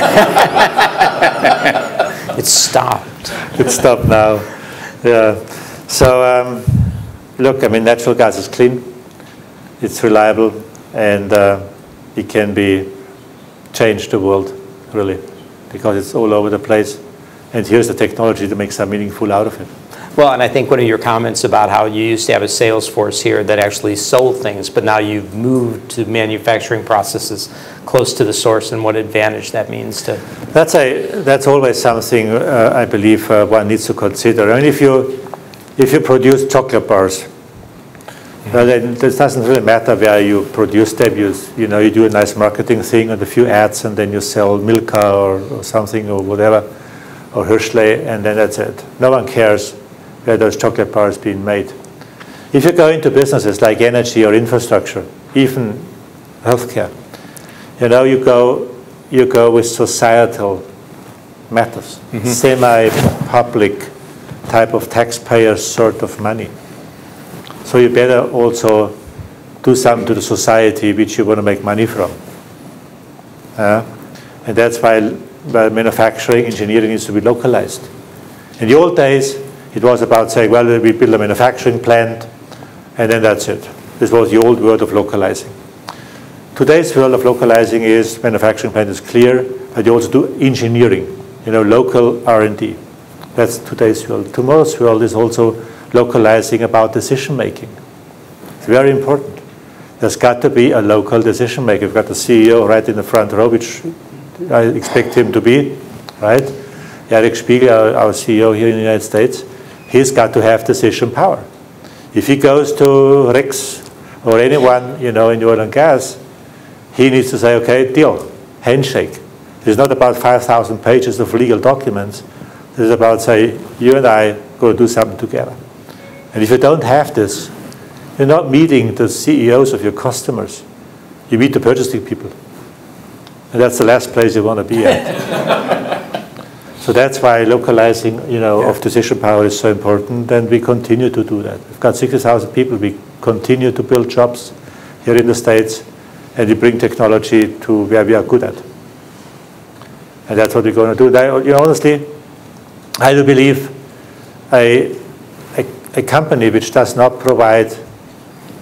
It's stopped. It's stopped now. Yeah. So, um, look, I mean, natural gas is clean. It's reliable. And uh, it can be changed the world, really, because it's all over the place. And here's the technology to make some meaningful out of it. Well, and I think one of your comments about how you used to have a sales force here that actually sold things, but now you've moved to manufacturing processes close to the source, and what advantage that means to... That's, a, that's always something uh, I believe uh, one needs to consider. I mean, if you, if you produce chocolate bars, mm-hmm. well, then it doesn't really matter where you produce them. You, you know, you do a nice marketing thing and a few ads, and then you sell Milka or, or something or whatever, or Hershey, and then that's it. No one cares where those chocolate bars being made. If you go into businesses like energy or infrastructure, even healthcare, you know, you go, you go with societal matters, mm-hmm. semi-public type of taxpayer sort of money. So you better also do something to the society which you want to make money from. Uh, and that's why, why manufacturing, engineering needs to be localized. In the old days, it was about saying, well, we build a manufacturing plant, and then that's it. This was the old world of localizing. Today's world of localizing is manufacturing plant is clear, but you also do engineering, you know, local R and D. That's today's world. Tomorrow's world is also localizing about decision-making. It's very important. There's got to be a local decision-maker. We've got the C E O right in the front row, which I expect him to be, right? Eric Spiegel, our C E O here in the United States, he's got to have decision power. If he goes to Rex or anyone, you know, in oil and gas, he needs to say, okay, deal, handshake. It's not about five thousand pages of legal documents. It's about, say, you and I go do something together. And if you don't have this, you're not meeting the C E Os of your customers. You meet the purchasing people. And that's the last place you want to be at. So that's why localizing, you know, yeah. of decision power is so important, and we continue to do that. We've got sixty thousand people. We continue to build jobs here in the States, and we bring technology to where we are good at. And that's what we're going to do. That, you know, honestly, I do believe a, a, a company which does not provide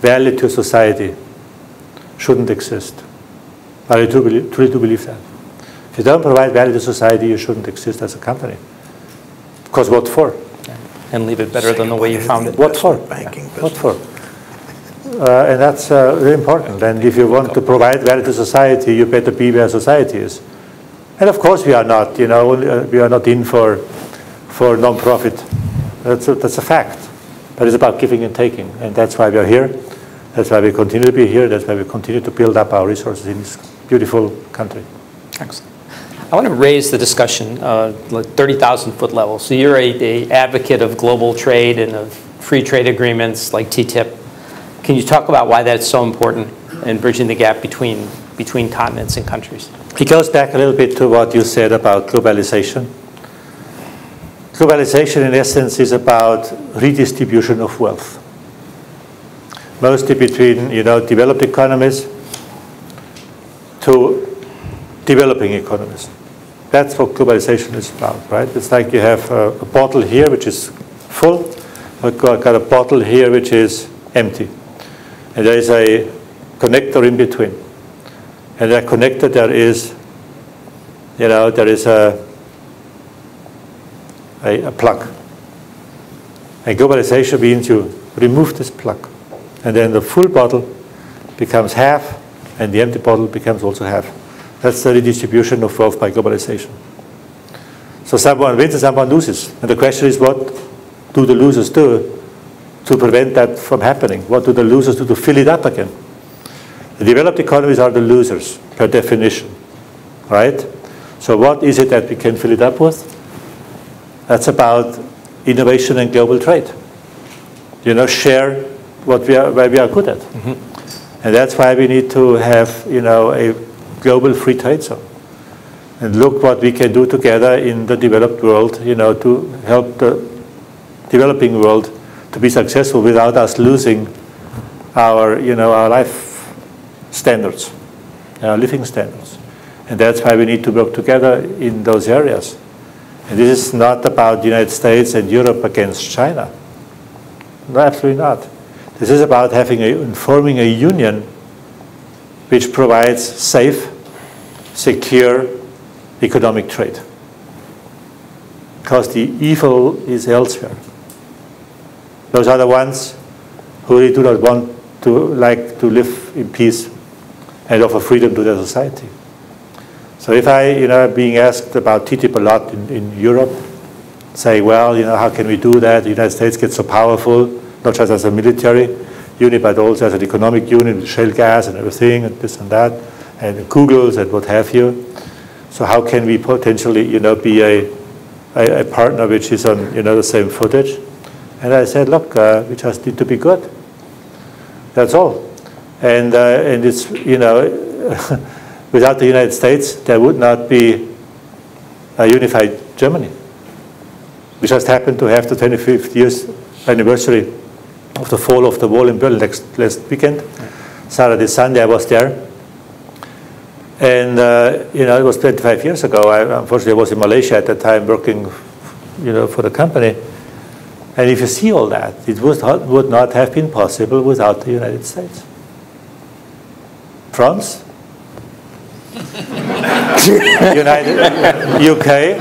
value to society shouldn't exist. I truly, truly do believe that. If you don't provide value to society, you shouldn't exist as a company. Because what for? Yeah. And leave it better Singapore than the way you found it. What for? Banking yeah. What for? Uh, and that's uh, really important. And if you want to provide value to society, you better be where society is. And of course, we are not. You know, we are not in for for non-profit. That's a, that's a fact. But it's about giving and taking, and that's why we are here. That's why we continue to be here. That's why we continue to build up our resources in this beautiful country. Excellent. I want to raise the discussion, uh, like thirty thousand foot level. So you're a, a advocate of global trade and of free trade agreements like T T I P. Can you talk about why that's so important in bridging the gap between, between continents and countries? It goes back a little bit to what you said about globalization. Globalization, in essence, is about redistribution of wealth, mostly between, you know, developed economies to developing economies. That's what globalization is about, right? It's like you have a, a bottle here which is full, I've got a bottle here which is empty. And there is a connector in between. And that connector there is, you know, there is a, a, a plug. And globalization means you remove this plug. And then the full bottle becomes half, and the empty bottle becomes also half. That's the redistribution of wealth by globalization. So someone wins and someone loses. And the question is, what do the losers do to prevent that from happening? What do the losers do to fill it up again? The developed economies are the losers, per definition, right? So what is it that we can fill it up with? That's about innovation and global trade. You know, share what we are, where we are good at. Mm-hmm. And that's why we need to have, you know, a global free trade zone, and look what we can do together in the developed world, you know, to help the developing world to be successful without us losing our, you know, our life standards, our living standards. And that's why we need to work together in those areas. And this is not about the United States and Europe against China. No, absolutely not. This is about having a, forming a union which provides safe, secure economic trade. Because the evil is elsewhere. Those are the ones who really do not want to like to live in peace and offer freedom to their society. So if I, you know, being asked about T T I P a lot in, in Europe, say, well, you know, how can we do that? The United States gets so powerful, not just as a military unit, but also as an economic unit with shale gas and everything and this and that, and Google's and what have you. So how can we potentially, you know, be a, a, a partner which is on, you know, the same footage? And I said, look, uh, we just need to be good. That's all. And, uh, and it's, you know, without the United States, there would not be a unified Germany. We just happen to have the twenty-fifth years anniversary of the fall of the wall in Berlin next, last weekend. Saturday, Sunday, I was there. And, uh, you know, it was twenty-five years ago. I, unfortunately, I was in Malaysia at that time working, you know, for the company. And if you see all that, it would not, would not have been possible without the United States. France, United, U K,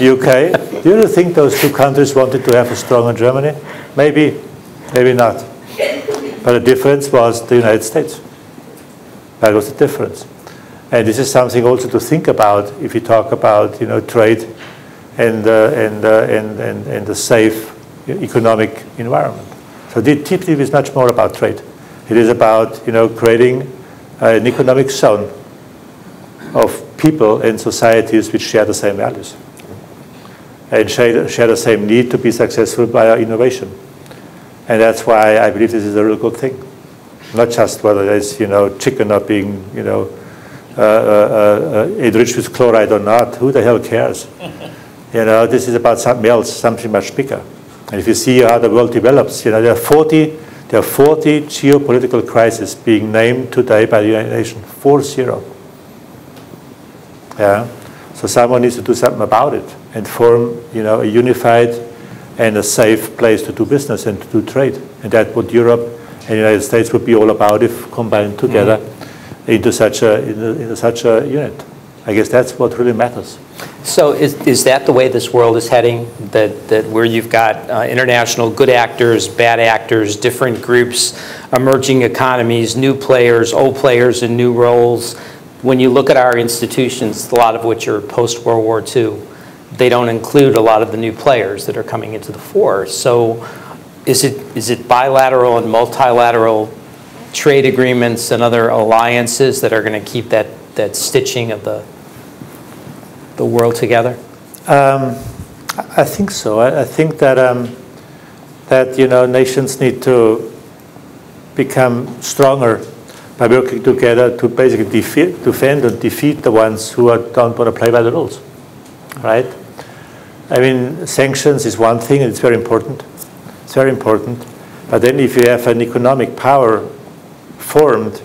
U K. Do you think those two countries wanted to have a stronger Germany? Maybe, maybe not. But the difference was the United States. That was the difference. And this is something also to think about if you talk about, you know, trade. And, uh, and, uh, and, and, and the safe economic environment. So the T T I P is much more about trade. It is about, you know, creating an economic zone of people and societies which share the same values and share, share the same need to be successful by innovation. And that's why I believe this is a real good thing. Not just whether it's, you know, chicken not being, you know, uh, uh, uh, enriched with chloride or not. Who the hell cares? You know, this is about something else, something much bigger. And if you see how the world develops, you know, there are forty, there are forty geopolitical crises being named today by the United Nations, four zero. Yeah, so someone needs to do something about it and form, you know, a unified and a safe place to do business and to do trade. And that's what Europe and the United States would be all about if combined together mm-hmm. into such a into, into such a unit. I guess that's what really matters. So is, is that the way this world is heading? That, that where you've got uh, international good actors, bad actors, different groups, emerging economies, new players, old players in new roles. When you look at our institutions, a lot of which are post-World War Two, they don't include a lot of the new players that are coming into the fore. So is it, is it bilateral and multilateral trade agreements and other alliances that are going to keep that that stitching of the the world together? Um, I think so. I, I think that um, that you know nations need to become stronger by working together to basically defeat, defend and defeat the ones who are, don't want to play by the rules, right? I mean, sanctions is one thing, and it's very important. It's very important. But then, if you have an economic power formed,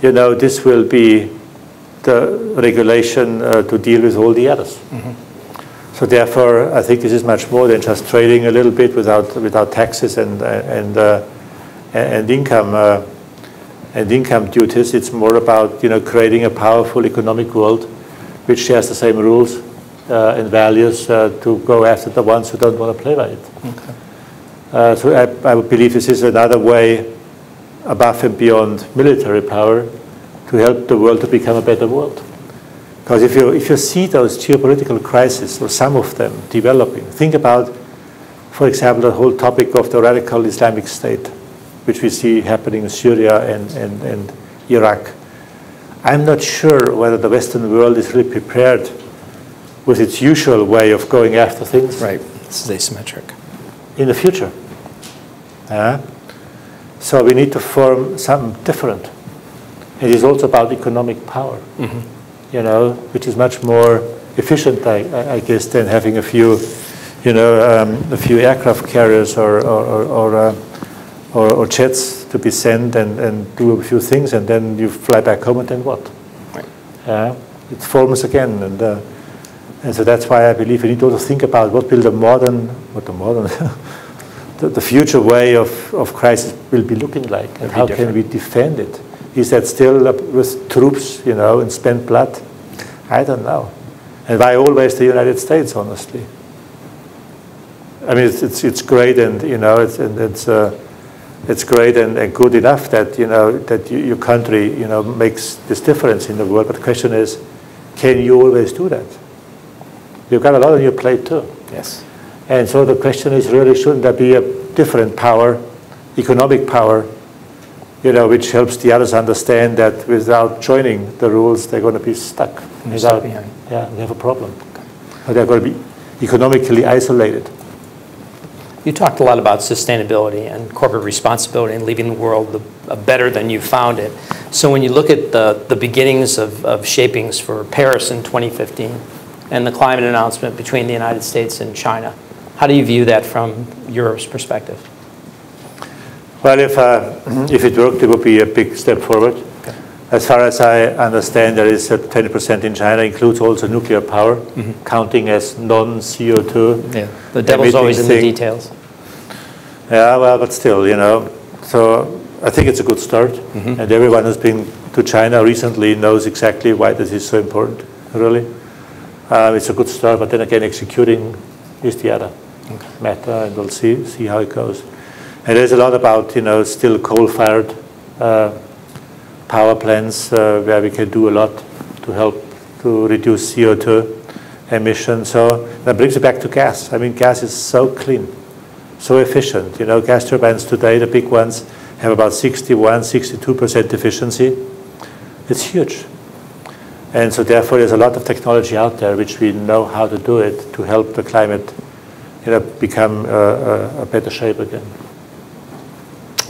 you know this will be the regulation uh, to deal with all the others. Mm-hmm. So therefore, I think this is much more than just trading a little bit without without taxes and and uh, and income uh, and income duties. It's more about you know creating a powerful economic world, which shares the same rules uh, and values uh, to go after the ones who don't want to play by it. Okay. Uh, so I, I believe this is another way, above and beyond military power, to help the world to become a better world. Because if you, if you see those geopolitical crises, or some of them developing, think about, for example, the whole topic of the radical Islamic State, which we see happening in Syria and, and, and Iraq. I'm not sure whether the Western world is really prepared with its usual way of going after things. Right, this is asymmetric. In the future. Uh, so we need to form something different. It is also about economic power, mm-hmm. you know, which is much more efficient, I, I guess, than having a few, you know, um, a few aircraft carriers or or or, uh, or or jets to be sent and and do a few things, and then you fly back home, and then what? Right. Uh, it forms again, and uh, and so that's why I believe we need to also think about what will the modern, what the modern, the, the future way of of crisis will be looking like, and how different. Can we defend it? Is that still up with troops, you know, and spent blood? I don't know. And why always the United States, honestly? I mean, it's it's, it's great, and you know, it's and it's uh, it's great and, and good enough that you know that you, your country you know makes this difference in the world. But the question is, can you always do that? You've got a lot on your plate too. Yes. And so the question is really, shouldn't there be a different power, economic power, you know, which helps the others understand that without joining the rules, they're going to be stuck. Without, behind. Yeah, we have a problem. Okay. They're going to be economically isolated. You talked a lot about sustainability and corporate responsibility and leaving the world the, uh, better than you found it. So when you look at the, the beginnings of, of shapings for Paris in twenty fifteen and the climate announcement between the United States and China, how do you view that from Europe's perspective? Well, if, uh, if it worked, it would be a big step forward. Okay. As far as I understand, there is a twenty percent in China, includes also nuclear power, mm-hmm. counting as non C O two. Yeah. The devil's always in the details. Yeah, well, but still, you know. So I think it's a good start. Mm-hmm. And everyone who's been to China recently knows exactly why this is so important, really. Uh, it's a good start, but then again, executing is the other okay. matter, and we'll see, see how it goes. And there's a lot about, you know, still coal-fired uh, power plants uh, where we can do a lot to help to reduce C O two emissions. So that brings it back to gas. I mean, gas is so clean, so efficient. You know, gas turbines today, the big ones, have about sixty-one, sixty-two percent efficiency. It's huge. And so therefore, there's a lot of technology out there which we know how to do it to help the climate, you know, become uh, a better shape again.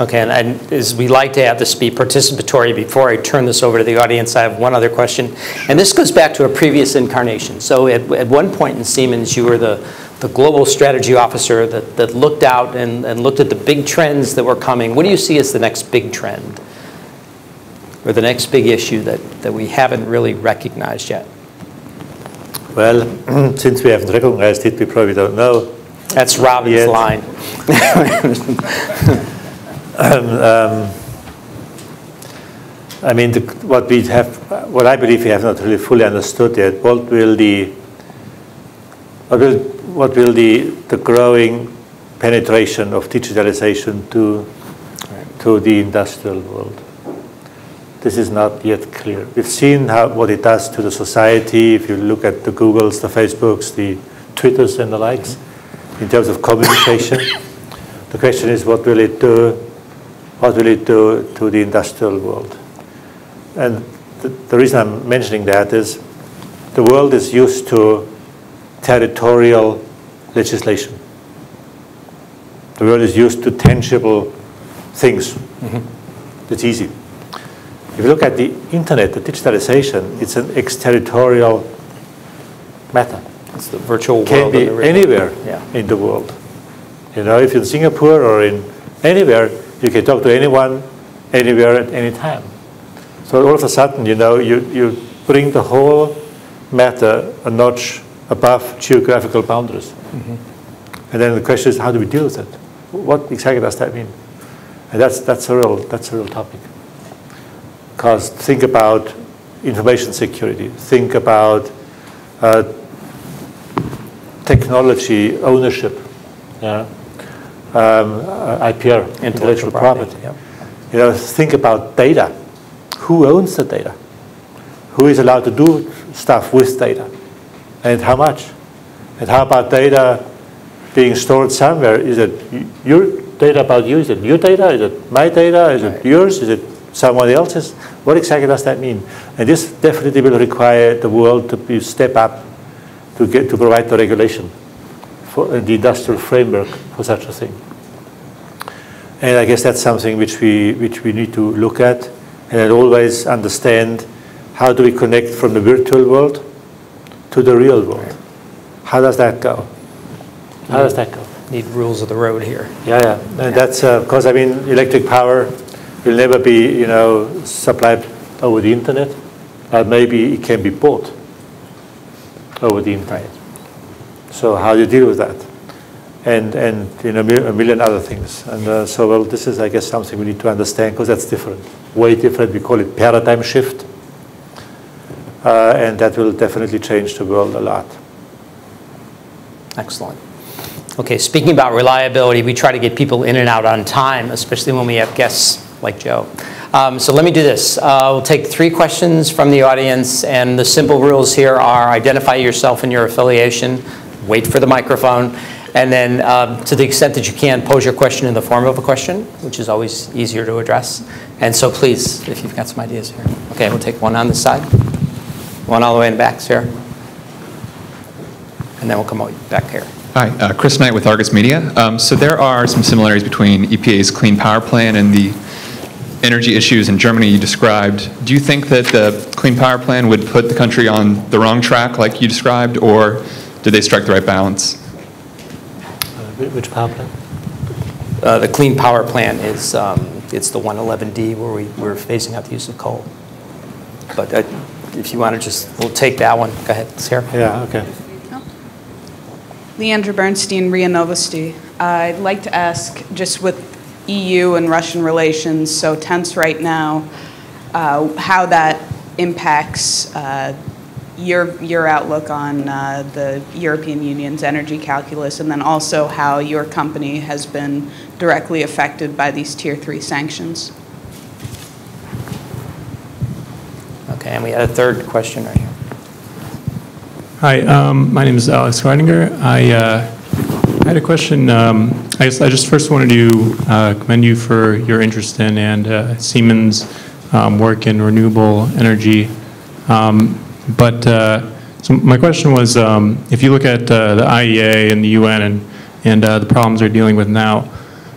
Okay, and, and as we like to have this be participatory, before I turn this over to the audience, I have one other question. And this goes back to a previous incarnation. So at, at one point in Siemens, you were the, the global strategy officer that, that looked out and, and looked at the big trends that were coming. What do you see as the next big trend or the next big issue that, that we haven't really recognized yet? Well, since we haven't recognized it, we probably don't know. That's Robin's yet. line. Um, um, I mean, the, what we have, what I believe we have not really fully understood yet. What will the, what will, what will the the growing penetration of digitalization do right. to the industrial world? This is not yet clear. We've seen how what it does to the society. If you look at the Googles, the Facebooks, the Twitters, and the likes, in terms of communication, the question is, what will it do? What will it do to the industrial world? And the, the reason I'm mentioning that is the world is used to territorial legislation. The world is used to tangible things. Mm-hmm. It's easy. If you look at the internet, the digitalization, it's an exterritorial matter. It's the virtual world. It can be anywhere yeah. in the world. You know, if you're in Singapore or in anywhere, you can talk to anyone, anywhere, at any time. So all of a sudden, you know, you, you bring the whole matter a notch above geographical boundaries. Mm-hmm. And then the question is, how do we deal with that? What exactly does that mean? And that's, that's, a, real, that's a real topic. Because think about information security. Think about uh, technology ownership. Yeah. Um, I P R, intellectual, intellectual property. property yeah. You know, think about data. Who owns the data? Who is allowed to do stuff with data? And how much? And how about data being stored somewhere? Is it your data about you? Is it your data? Is it my data? Is right. it yours? Is it someone else's? What exactly does that mean? And this definitely will require the world to be step up to get to provide the regulation. For the industrial framework for such a thing. And I guess that's something which we, which we need to look at and always understand, how do we connect from the virtual world to the real world? How does that go? How does that go? Need rules of the road here. Yeah, yeah. And yeah. that's, because uh, I mean, electric power will never be, you know, supplied over the internet, but maybe it can be bought over the internet. Right. So how do you deal with that? And, and you know, a million other things. And uh, so, well, this is, I guess, something we need to understand, because that's different, way different. We call it paradigm shift. Uh, and that will definitely change the world a lot. Excellent. Okay, speaking about reliability, we try to get people in and out on time, especially when we have guests like Joe. Um, so let me do this. Uh, we'll take three questions from the audience, and the simple rules here are identify yourself and your affiliation, wait for the microphone, and then uh, to the extent that you can, pose your question in the form of a question, which is always easier to address. And so please, if you've got some ideas here. Okay, we'll take one on this side, one all the way in the back, Sarah. And then we'll come back here. Hi, uh, Chris Knight with Argus Media. Um, so there are some similarities between E P A's Clean Power Plan and the energy issues in Germany you described. Do you think that the Clean Power Plan would put the country on the wrong track like you described, or did they strike the right balance? Uh, which power plan? Uh, the Clean Power Plan is um, it's the one eleven D where we, we're phasing out the use of coal. But uh, if you want to just, we'll take that one. Go ahead, Sarah. Yeah, okay. Leandra Bernstein, R I A Novosti. Uh, I'd like to ask, just with E U and Russian relations so tense right now, uh, how that impacts uh, your, your outlook on uh, the European Union's energy calculus, and then also how your company has been directly affected by these tier three sanctions. Okay, and we had a third question right here. Hi, um, my name is Alex Reidinger. I, uh, I had a question. Um, I, guess I just first wanted to uh, commend you for your interest in and uh, Siemens' um, work in renewable energy. Um, but uh, so my question was, um, if you look at uh, the I E A and the U N and, and uh, the problems they're dealing with now,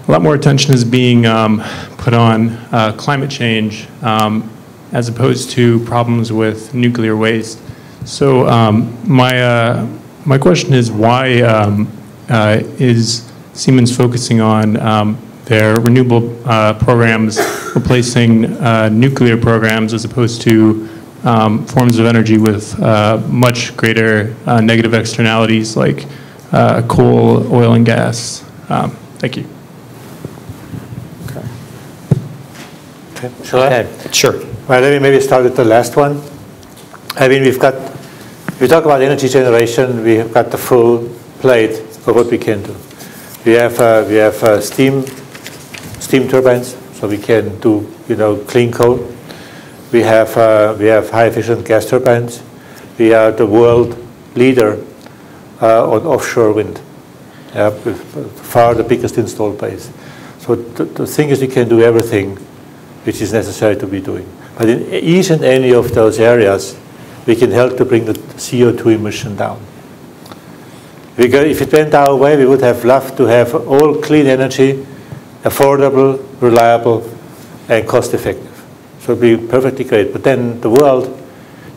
a lot more attention is being um, put on uh, climate change um, as opposed to problems with nuclear waste. So um, my, uh, my question is, why um, uh, is Siemens focusing on um, their renewable uh, programs replacing uh, nuclear programs as opposed to um, forms of energy with uh, much greater uh, negative externalities like uh, coal, oil, and gas? Um, thank you. Okay. Okay. Shall I? Okay. Sure. Well, let me maybe start with the last one. I mean, we've got, we talk about energy generation, we have got the full plate of what we can do. We have, uh, we have uh, steam, steam turbines, so we can do, you know, clean coal. We have, uh, we have high efficient gas turbines. We are the world leader uh, on offshore wind, yeah, far the biggest installed base. So the, the thing is, we can do everything which is necessary to be doing. But in each and any of those areas, we can help to bring the C O two emission down. We go, if it went our way, we would have loved to have all clean energy, affordable, reliable, and cost-effective. So it would be perfectly great. But then the world,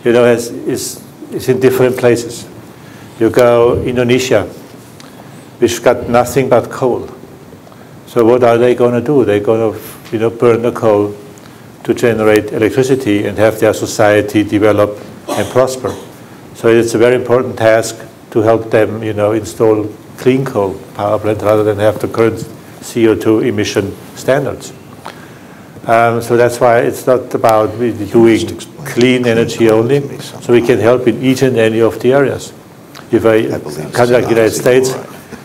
you know, has, is, is in different places. You go Indonesia, which got nothing but coal. So what are they going to do? They're going to, you know, burn the coal to generate electricity and have their society develop and prosper. So it's a very important task to help them, you know, install clean coal power plant rather than have the current C O two emission standards. Um, so that's why it's not about doing clean energy only. So we can help in each and any of the areas. If I, I country like the United States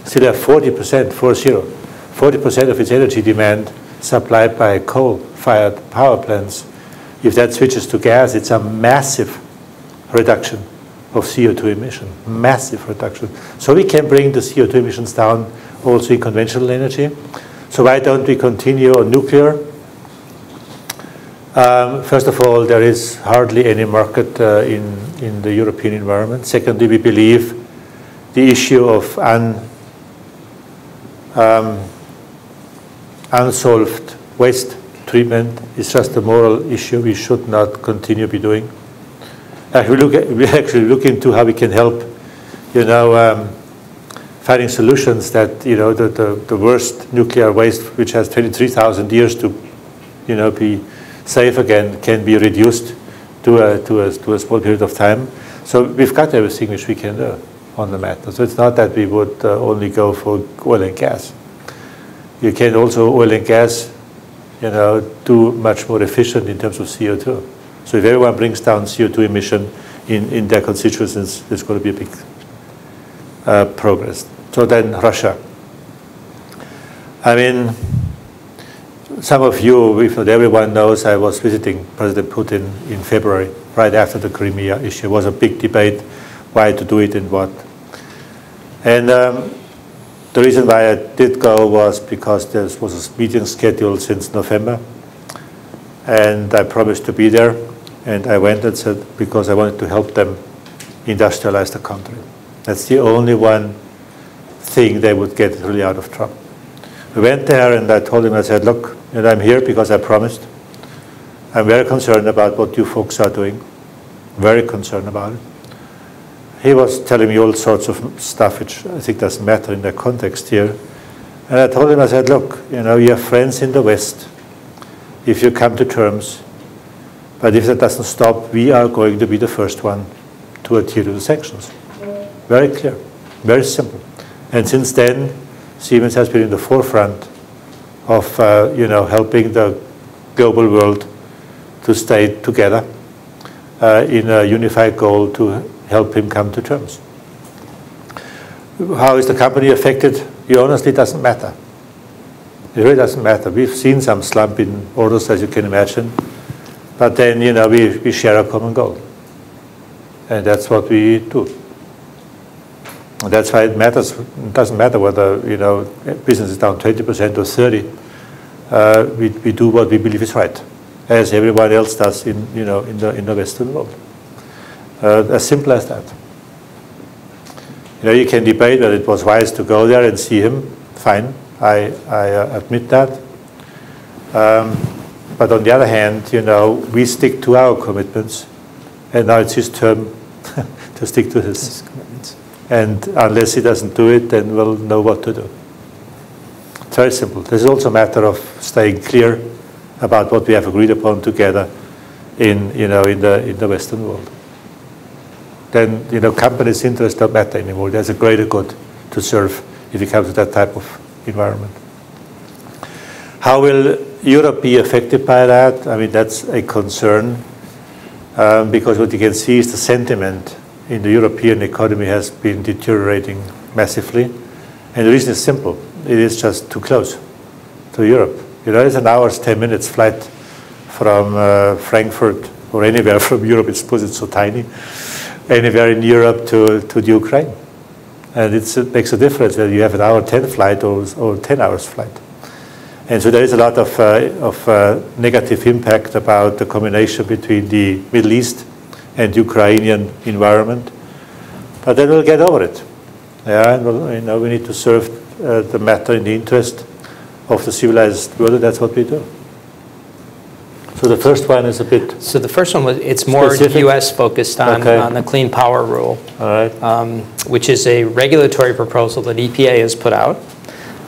still have forty percent, four zero, forty percent of its energy demand supplied by coal-fired power plants. If that switches to gas, it's a massive reduction of C O two emission, massive reduction. So we can bring the C O two emissions down also in conventional energy. So why don't we continue on nuclear? Um, first of all, there is hardly any market uh, in, in the European environment. Secondly, we believe the issue of un, um, unsolved waste treatment is just a moral issue we should not continue to be doing. We, look at, we actually look into how we can help, you know, um, finding solutions that, you know, the, the, the worst nuclear waste, which has twenty-three thousand years to, you know, be safe again, can be reduced to a, to, a, to a small period of time. So we've got everything which we can do on the matter. So it's not that we would uh, only go for oil and gas. You can also oil and gas, you know, do much more efficient in terms of C O two. So if everyone brings down C O two emission in, in their constituencies, there's going to be a big uh, progress. So then Russia. I mean, some of you, if not everyone knows, I was visiting President Putin in February, right after the Crimea issue. It was a big debate, why to do it and what. And um, the reason why I did go was because there was a meeting scheduled since November. And I promised to be there. And I went and said, because I wanted to help them industrialize the country. That's the only one thing they would get really out of trouble. We went there and I told him, I said, look, and I'm here because I promised. I'm very concerned about what you folks are doing. Very concerned about it. He was telling me all sorts of stuff, which I think doesn't matter in the context here. And I told him, I said, look, you know, you have friends in the West if you come to terms. But if that doesn't stop, we are going to be the first one to adhere to the sanctions. Very clear, very simple. And since then, Siemens has been in the forefront of uh, you know, helping the global world to stay together uh, in a unified goal to help him come to terms. How is the company affected? It honestly doesn't matter. It really doesn't matter. We've seen some slump in orders, as you can imagine. But then, you know, we, we share a common goal. And that's what we do. And that's why it matters. It doesn't matter whether, you know, business is down twenty percent or thirty. Uh, we, we do what we believe is right, as everyone else does in, you know, in the, in the Western world. Uh, as simple as that. You know, you can debate whether it was wise to go there and see him. Fine, I, I uh, admit that. Um, But on the other hand, you know, we stick to our commitments, and now it's his term to stick to his. his commitments. And unless he doesn't do it, then we'll know what to do. It's very simple. This is also a matter of staying clear about what we have agreed upon together in, you know, in the, in the Western world. Then, you know, companies' interests don't matter anymore. There's a greater good to serve if it comes to that type of environment. How will Europe be affected by that? I mean, that's a concern um, because what you can see is the sentiment in the European economy has been deteriorating massively. And the reason is simple. It is just too close to Europe. You know, it's an hour's, ten minutes flight from uh, Frankfurt or anywhere from Europe. It's because it's so tiny. Anywhere in Europe to, to the Ukraine. And it's, it makes a difference whether you have an hour ten flight or, or ten hours flight. And so there is a lot of, uh, of uh, negative impact about the combination between the Middle East and Ukrainian environment. But then we'll get over it. Yeah, and we'll, you know, we need to serve uh, the matter in the interest of the civilized world, and that's what we do. So the first one is a bit So the first one was, it's more specific. U S focused on, okay. on the Clean Power Rule, all right. um, which is a regulatory proposal that E P A has put out.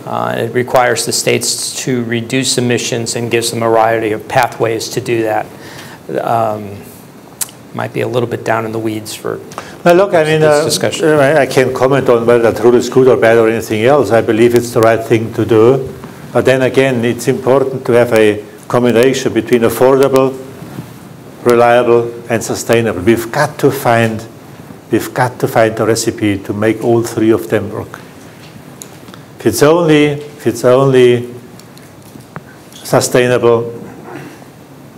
Uh, it requires the states to reduce emissions and gives them a variety of pathways to do that. Um, might be a little bit down in the weeds for well, look, I mean, this uh, discussion. I can't comment on whether that rule is good or bad or anything else. I believe it's the right thing to do. But then again, it's important to have a combination between affordable, reliable, and sustainable. We've got to find, we've got to find a recipe to make all three of them work. If it's only, if it's only sustainable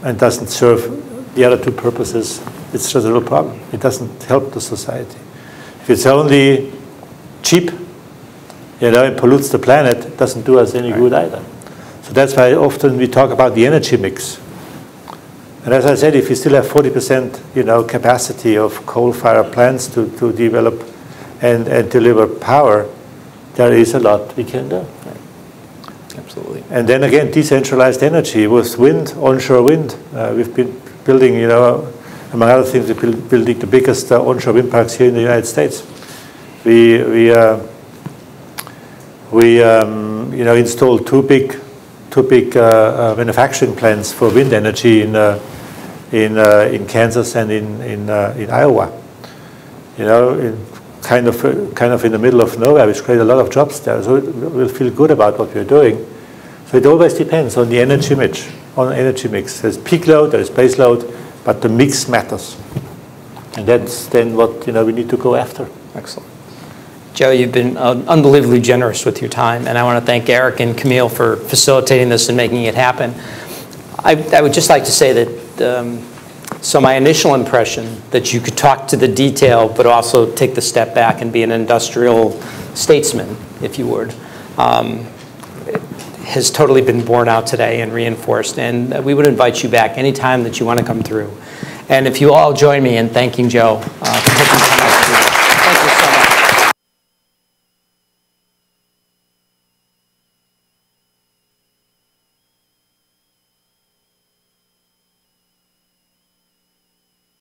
and doesn't serve the other two purposes, it's just a real problem. It doesn't help the society. If it's only cheap, you know, it pollutes the planet, it doesn't do us any good either. So that's why often we talk about the energy mix. And as I said, if we still have forty percent, you know, capacity of coal-fired plants to, to develop and, and deliver power, there is a lot we can do. Right. Absolutely. And then again, decentralized energy with wind, onshore wind. Uh, we've been building, you know, among other things, we're building the biggest uh, onshore wind parks here in the United States. We, we, uh, we um, you know, installed two big, two big uh, uh, manufacturing plants for wind energy in, uh, in, uh, in Kansas and in, in, uh, in Iowa. You know, in, Kind of, kind of in the middle of nowhere, which creates a lot of jobs there. So we'll feel good about what we're doing. So it always depends on the energy mix. On energy mix, there's peak load, there's base load, but the mix matters, and that's then what you know we need to go after. Excellent. Joe, you've been uh, unbelievably generous with your time, and I want to thank Eric and Camille for facilitating this and making it happen. I, I would just like to say that, um, so my initial impression that you could talk to the detail, but also take the step back and be an industrial statesman, if you would, um, has totally been borne out today and reinforced. And we would invite you back anytime that you want to come through. And if you all join me in thanking Joe,